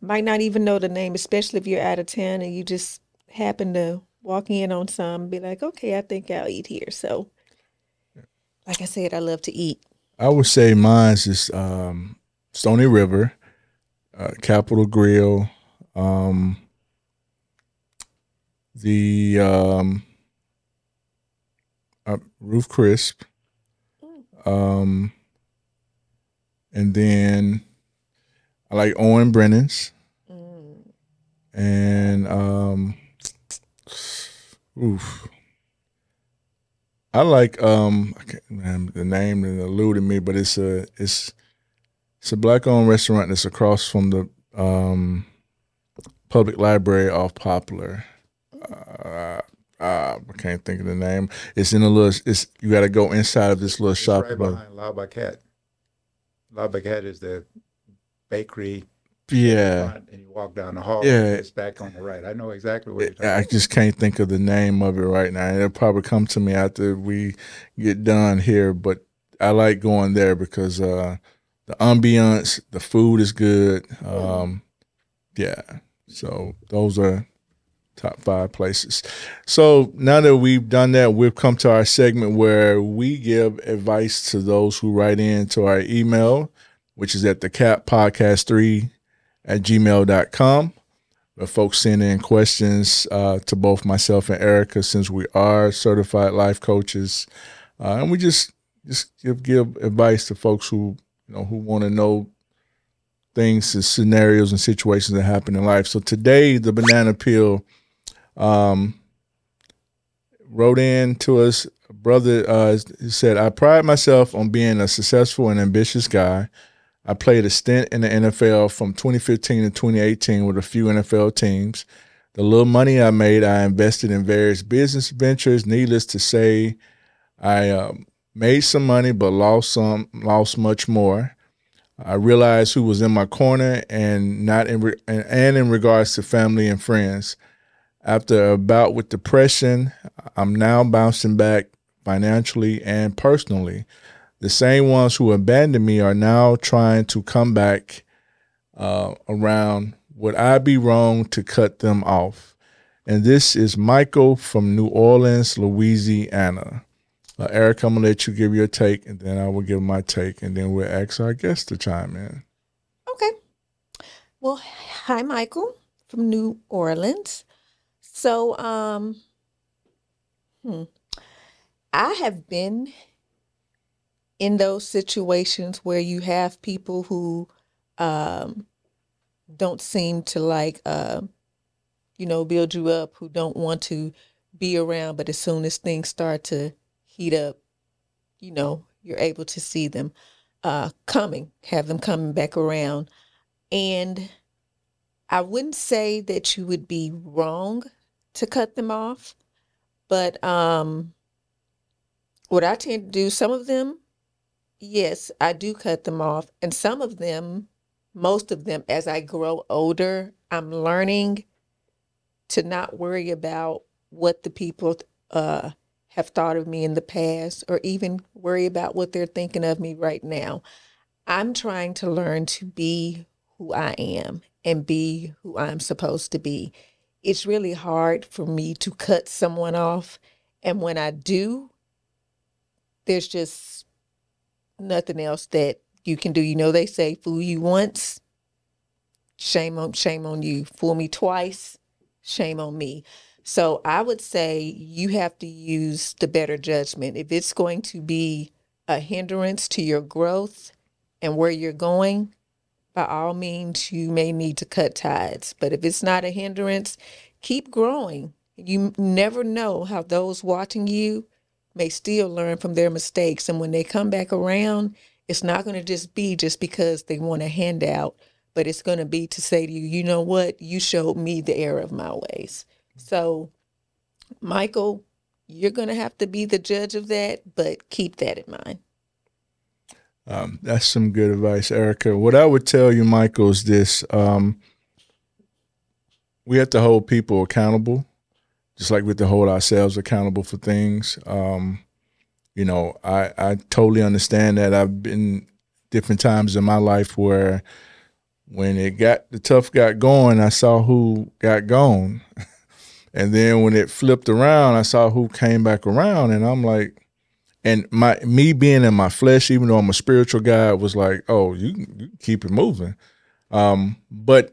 might not even know the name, especially if you're out of town and you just happen to walk in on some and be like, okay, I think I'll eat here. So, like I said, I love to eat. I would say mine's is um, Stony River, uh, Capitol Grill. Um, The um, uh, Roof Crisp, um, and then I like Owen Brennan's, mm. and um, oof, I like um, I can't remember the name that eluded me, but it's a it's it's a black owned restaurant that's across from the um, public library off Poplar. Uh, uh, I can't think of the name. It's in a little. It's you got to go inside of this little it's shop. Right behind La Baquette. La Baquette is the bakery. Yeah. And you walk down the hall. Yeah. And it's back on the right. I know exactly what you're talking about. I just can't think of the name of it right now. It'll probably come to me after we get done here. But I like going there because uh, the ambiance, the food is good. Um, yeah. So those are. Top five places. So now that we've done that, we've come to our segment where we give advice to those who write in to our email, which is at the cap podcast three at gmail dot com. But folks send in questions uh, to both myself and Erica, since we are certified life coaches, uh, and we just just give, give advice to folks who you know who want to know things, scenarios, and situations that happen in life. So today, the banana peel. Um, wrote in to us, brother. Uh, he said, I pride myself on being a successful and ambitious guy. I played a stint in the N F L from twenty fifteen to twenty eighteen with a few N F L teams. The little money I made, I invested in various business ventures. Needless to say, I um, made some money but lost some, lost much more. I realized who was in my corner and not in re and in regards to family and friends. After a bout with depression, I'm now bouncing back financially and personally. The same ones who abandoned me are now trying to come back uh, around. Would I be wrong to cut them off? And this is Michael from New Orleans, Louisiana. Uh, Eric, I'm going to let you give your take, and then I will give my take, and then we'll ask our guest to chime in. Okay. Well, hi, Michael from New Orleans. So, um, hmm, I have been in those situations where you have people who um, don't seem to like, uh, you know, build you up, who don't want to be around, but as soon as things start to heat up, you know, you're able to see them uh, coming, have them coming back around. And I wouldn't say that you would be wrong to cut them off, but um, what I tend to do, some of them, yes, I do cut them off. And some of them, most of them, as I grow older, I'm learning to not worry about what the people uh have thought of me in the past, or even worry about what they're thinking of me right now. I'm trying to learn to be who I am and be who I'm supposed to be. It's really hard for me to cut someone off. And when I do, there's just nothing else that you can do. You know, they say, fool you once, shame on, shame on you. Fool me twice, shame on me. So I would say you have to use the better judgment. If it's going to be a hindrance to your growth and where you're going, by all means, you may need to cut ties. But if it's not a hindrance, keep growing. You never know how those watching you may still learn from their mistakes. And when they come back around, it's not going to just be just because they want a handout, but it's going to be to say to you, you know what, you showed me the error of my ways. So, Michael, you're going to have to be the judge of that, but keep that in mind. Um, that's some good advice, Erica. What I would tell you, Michael, is this. Um, we have to hold people accountable, just like we have to hold ourselves accountable for things. Um, you know, I, I totally understand that. I've been different times in my life where when it got the tough got going, I saw who got gone. And then when it flipped around, I saw who came back around, and I'm like, and my me being in my flesh, even though I'm a spiritual guy, was like, oh, you, you keep it moving. Um, but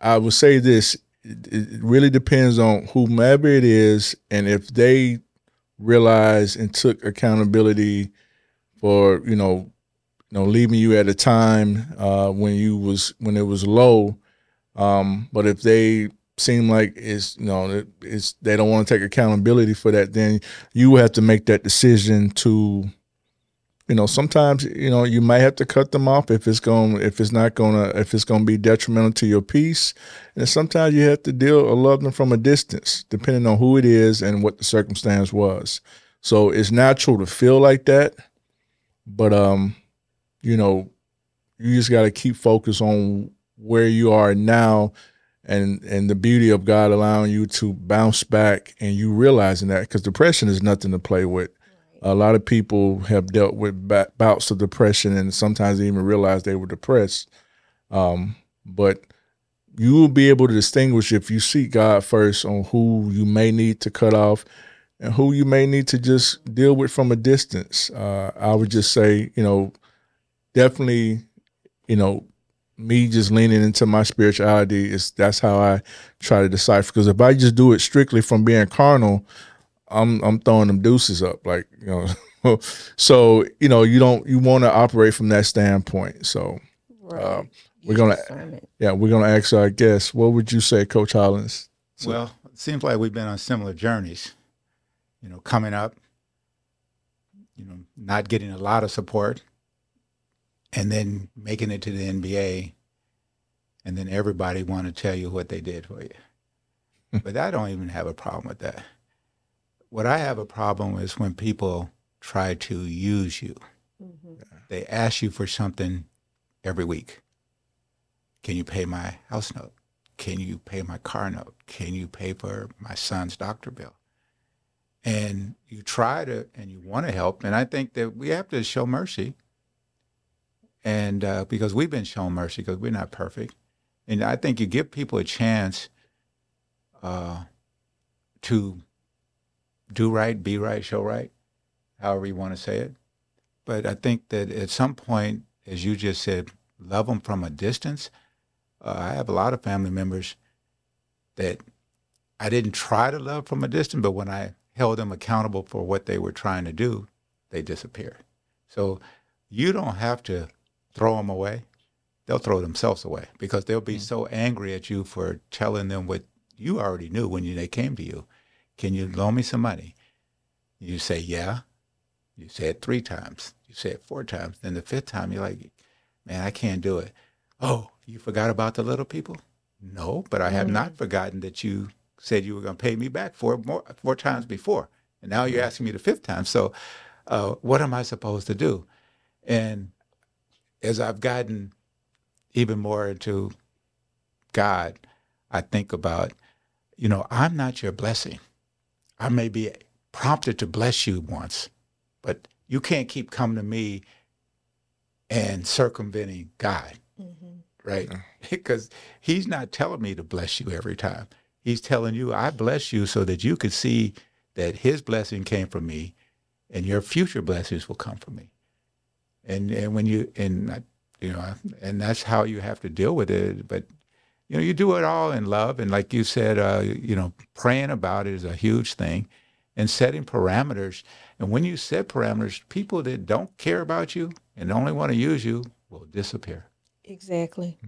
I would say this, it, it really depends on whomever it is, and if they realized and took accountability for, you know, you know, leaving you at a time uh, when you was when it was low. Um, but if they seem like it's, you know, it's, they don't want to take accountability for that, then you have to make that decision to, you know, sometimes, you know, you might have to cut them off if it's going, if it's not going to, if it's going to be detrimental to your peace. And sometimes you have to deal or love them from a distance, depending on who it is and what the circumstance was. So it's natural to feel like that, but, um, you know, you just got to keep focus on where you are now. And, and the beauty of God allowing you to bounce back, and you realizing that, because depression is nothing to play with. Right. A lot of people have dealt with bouts of depression, and sometimes they even realize they were depressed. Um, but you will be able to distinguish if you seek God first on who you may need to cut off and who you may need to just deal with from a distance. Uh, I would just say, you know, definitely, you know, me just leaning into my spirituality is that's how I try to decipher. Because if I just do it strictly from being carnal, I'm I'm throwing them deuces up, like, you know. So you know you don't you want to operate from that standpoint. So right. uh, we're gonna yeah we're gonna ask our guests, what would you say, Coach Hollins? So, well, it seems like we've been on similar journeys. You know, coming up, you know, not getting a lot of support, and then making it to the N B A, and then everybody want to tell you what they did for you. But I don't even have a problem with that. What I have a problem is when people try to use you. Mm-hmm. They ask you for something every week. Can you pay my house note? Can you pay my car note? Can you pay for my son's doctor bill? And you try to, and you want to help. And I think that we have to show mercy. And uh, because we've been shown mercy, because we're not perfect. And I think you give people a chance uh, to do right, be right, show right, however you want to say it. But I think that at some point, as you just said, love them from a distance. Uh, I have a lot of family members that I didn't try to love from a distance, but when I held them accountable for what they were trying to do, they disappeared. So you don't have to throw them away. They'll throw themselves away because they'll be mm-hmm. so angry at you for telling them what you already knew when you, they came to you. Can you loan me some money? You say, yeah. You say it three times. You say it four times. Then the fifth time, you're like, man, I can't do it. Oh, you forgot about the little people? No, but I have mm-hmm. not forgotten that you said you were going to pay me back four, more, four times before. And now you're asking me the fifth time. So uh, what am I supposed to do? And as I've gotten even more into God, I think about, you know, I'm not your blessing. I may be prompted to bless you once, but you can't keep coming to me and circumventing God, mm-hmm. right? Because he's not telling me to bless you every time. He's telling you, I bless you so that you could see that his blessing came from me and your future blessings will come from me. And and when you, and you know, and that's how you have to deal with it. But, you know, you do it all in love. And like you said, uh, you know, praying about it is a huge thing and setting parameters. And when you set parameters, people that don't care about you and only want to use you will disappear. Exactly.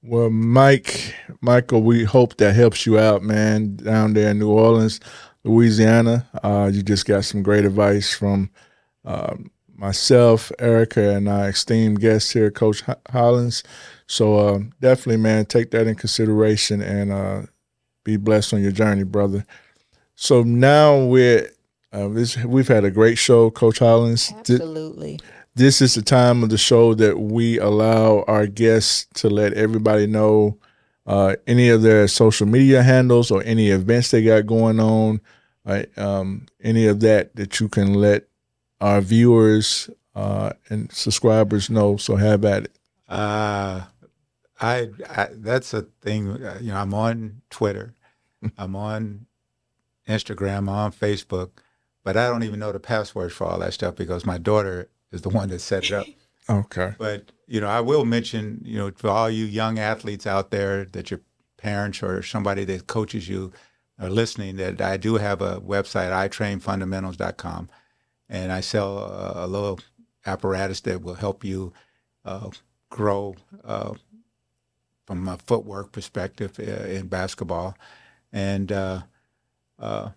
Well, Mike, Michael, we hope that helps you out, man, down there in New Orleans, Louisiana. Uh, you just got some great advice from uh, myself, Erica, and our esteemed guest here, Coach Hollins. So uh, definitely, man, take that in consideration and uh, be blessed on your journey, brother. So now we're uh, this, we've had a great show, Coach Hollins. Absolutely. Th- This is the time of the show that we allow our guests to let everybody know uh, any of their social media handles or any events they got going on, right? um, any of that that you can let our viewers uh, and subscribers know. So have at it. Uh, I, I that's a thing. You know, I'm on Twitter. I'm on Instagram. I'm on Facebook. But I don't even know the passwords for all that stuff because my daughter is the one that set it up. Okay. But, you know, I will mention, you know, to all you young athletes out there that your parents or somebody that coaches you are listening, that I do have a website, i train fundamentals dot com, and I sell a, a little apparatus that will help you uh, grow uh, from a footwork perspective in basketball. And, uh, uh,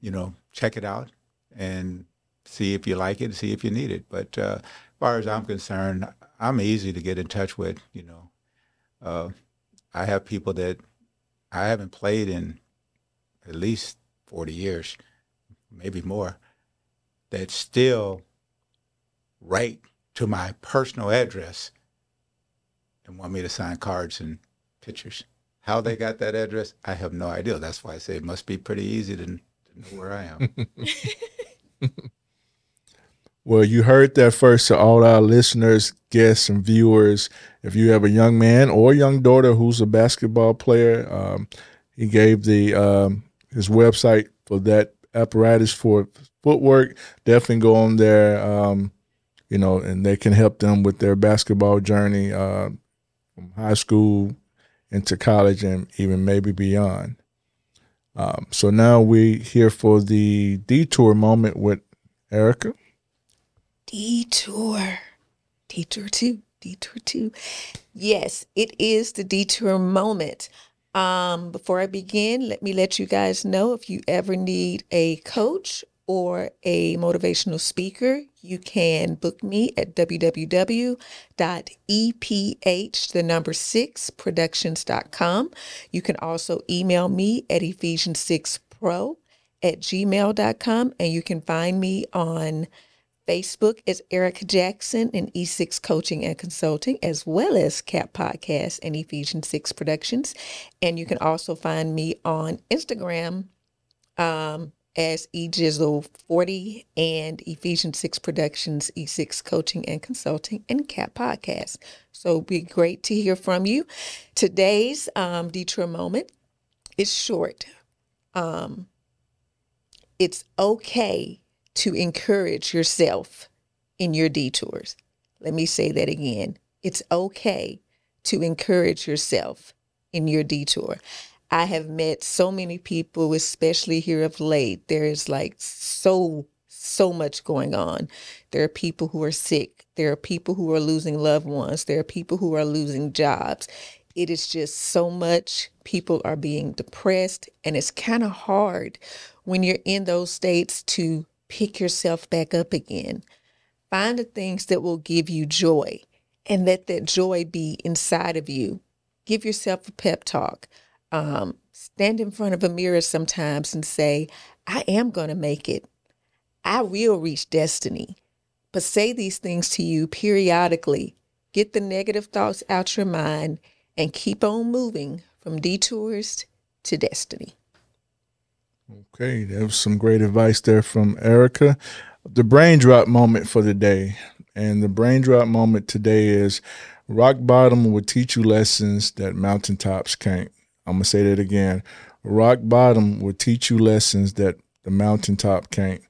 you know, check it out and see if you like it, see if you need it. But uh, as far as I'm concerned, I'm easy to get in touch with, you know. Uh, I have people that I haven't played in at least forty years, maybe more, that still write to my personal address and want me to sign cards and pictures. How they got that address, I have no idea. That's why I say it must be pretty easy to, to know where I am. Well, you heard that first to all our listeners, guests, and viewers. If you have a young man or young daughter who's a basketball player, um, he gave the um, his website for that apparatus for footwork. Definitely go on there, um, you know, and they can help them with their basketball journey uh, from high school into college and even maybe beyond. Um, so now we're here for the detour moment with Erica. Detour. Detour two. Detour two. Yes, it is the detour moment. Um, before I begin, let me let you guys know if you ever need a coach or a motivational speaker, you can book me at w w w dot e p h the number six productions dot com. You can also email me at ephesians six pro at gmail dot com. And you can find me on Facebook as Erica Jackson and E six Coaching and Consulting, as well as C A P Podcast and Ephesians six Productions. And you can also find me on Instagram um, as E Jizzle forty and Ephesians six Productions, E six Coaching and Consulting, and C A P Podcast. So it'd be great to hear from you. Today's um, Detour Moment is short. Um, it's okay to encourage yourself in your detours. Let me say that again. It's okay to encourage yourself in your detour. I have met so many people, especially here of late. There is like so, so much going on. There are people who are sick. There are people who are losing loved ones. There are people who are losing jobs. It is just so much. People are being depressed, and it's kind of hard when you're in those states to pick yourself back up again. Find the things that will give you joy and let that joy be inside of you. Give yourself a pep talk. Um, stand in front of a mirror sometimes and say, I am going to make it. I will reach destiny. But say these things to you periodically. Get the negative thoughts out your mind and keep on moving from detours to destiny. Okay, that was some great advice there from Erica. The brain drop moment for the day. And the brain drop moment today is rock bottom will teach you lessons that mountaintops can't. I'm going to say that again. Rock bottom will teach you lessons that the mountaintop can't.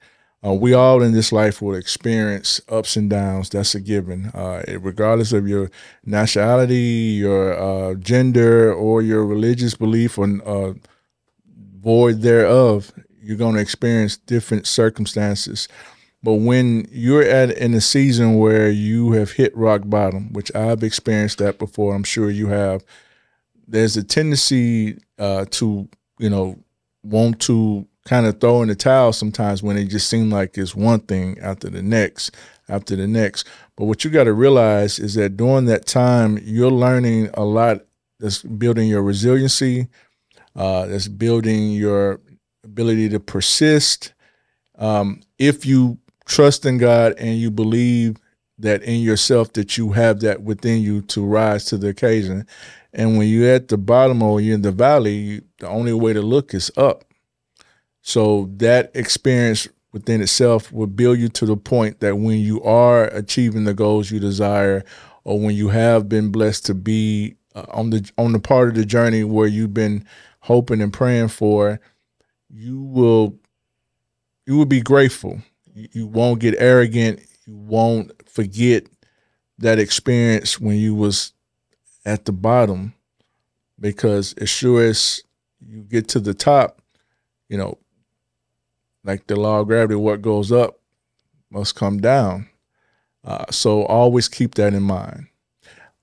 Uh, we all in this life will experience ups and downs. That's a given. Uh, regardless of your nationality, your uh, gender, or your religious belief or uh void thereof, you're going to experience different circumstances. But when you're at in a season where you have hit rock bottom, which I've experienced that before, I'm sure you have, there's a tendency uh, to, you know, want to kind of throw in the towel sometimes when it just seems like it's one thing after the next, after the next. But what you got to realize is that during that time, you're learning a lot that's building your resiliency, Uh, that's building your ability to persist. Um, if you trust in God and you believe that in yourself that you have that within you to rise to the occasion. And when you're at the bottom or you're in the valley, you, the only way to look is up. So that experience within itself will build you to the point that when you are achieving the goals you desire, or when you have been blessed to be uh, on the on the part of the journey where you've been hoping and praying for, you will you will be grateful. You, you won't get arrogant. You won't forget that experience when you was at the bottom, because as sure as you get to the top, you know, like the law of gravity, what goes up must come down. Uh, so always keep that in mind.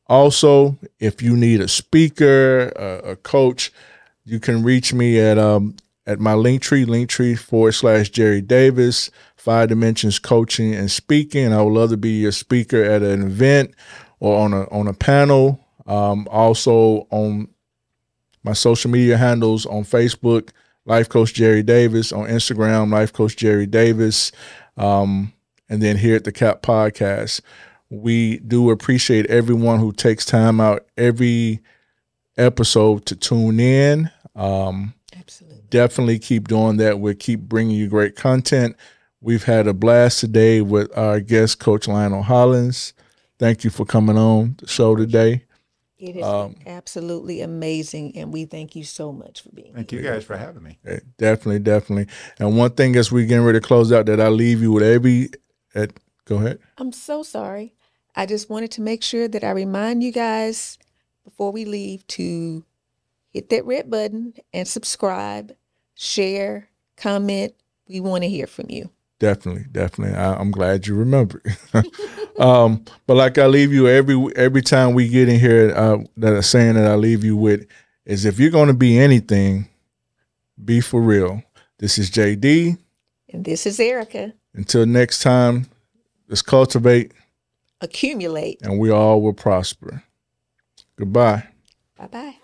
Also, if you need a speaker, a, a coach, you can reach me at um at my Linktree, Linktree forward slash Jerry Davis, Five Dimensions Coaching and Speaking. I would love to be your speaker at an event or on a on a panel. Um, also on my social media handles on Facebook, Life Coach Jerry Davis, on Instagram, Life Coach Jerry Davis, um, and then here at the C A P Podcast. We do appreciate everyone who takes time out every episode to tune in. Um, Absolutely. Definitely keep doing that. We'll keep bringing you great content. We've had a blast today with our guest, Coach Lionel Hollins. Thank you for coming on the show today. It is um, absolutely amazing, and we thank you so much for being thank here. Thank you guys for having me. Yeah, definitely, definitely. And one thing as we're getting ready to close out that I leave you with every at, go ahead. I'm so sorry. I just wanted to make sure that I remind you guys before we leave to hit that red button and subscribe, share, comment. We want to hear from you. Definitely, definitely. I, I'm glad you remembered. um, but like I leave you every every time we get in here, uh, that a saying that I leave you with is, if you're going to be anything, be for real. This is J D. And this is Erica. Until next time, let's cultivate, accumulate, and we all will prosper. Goodbye. Bye-bye.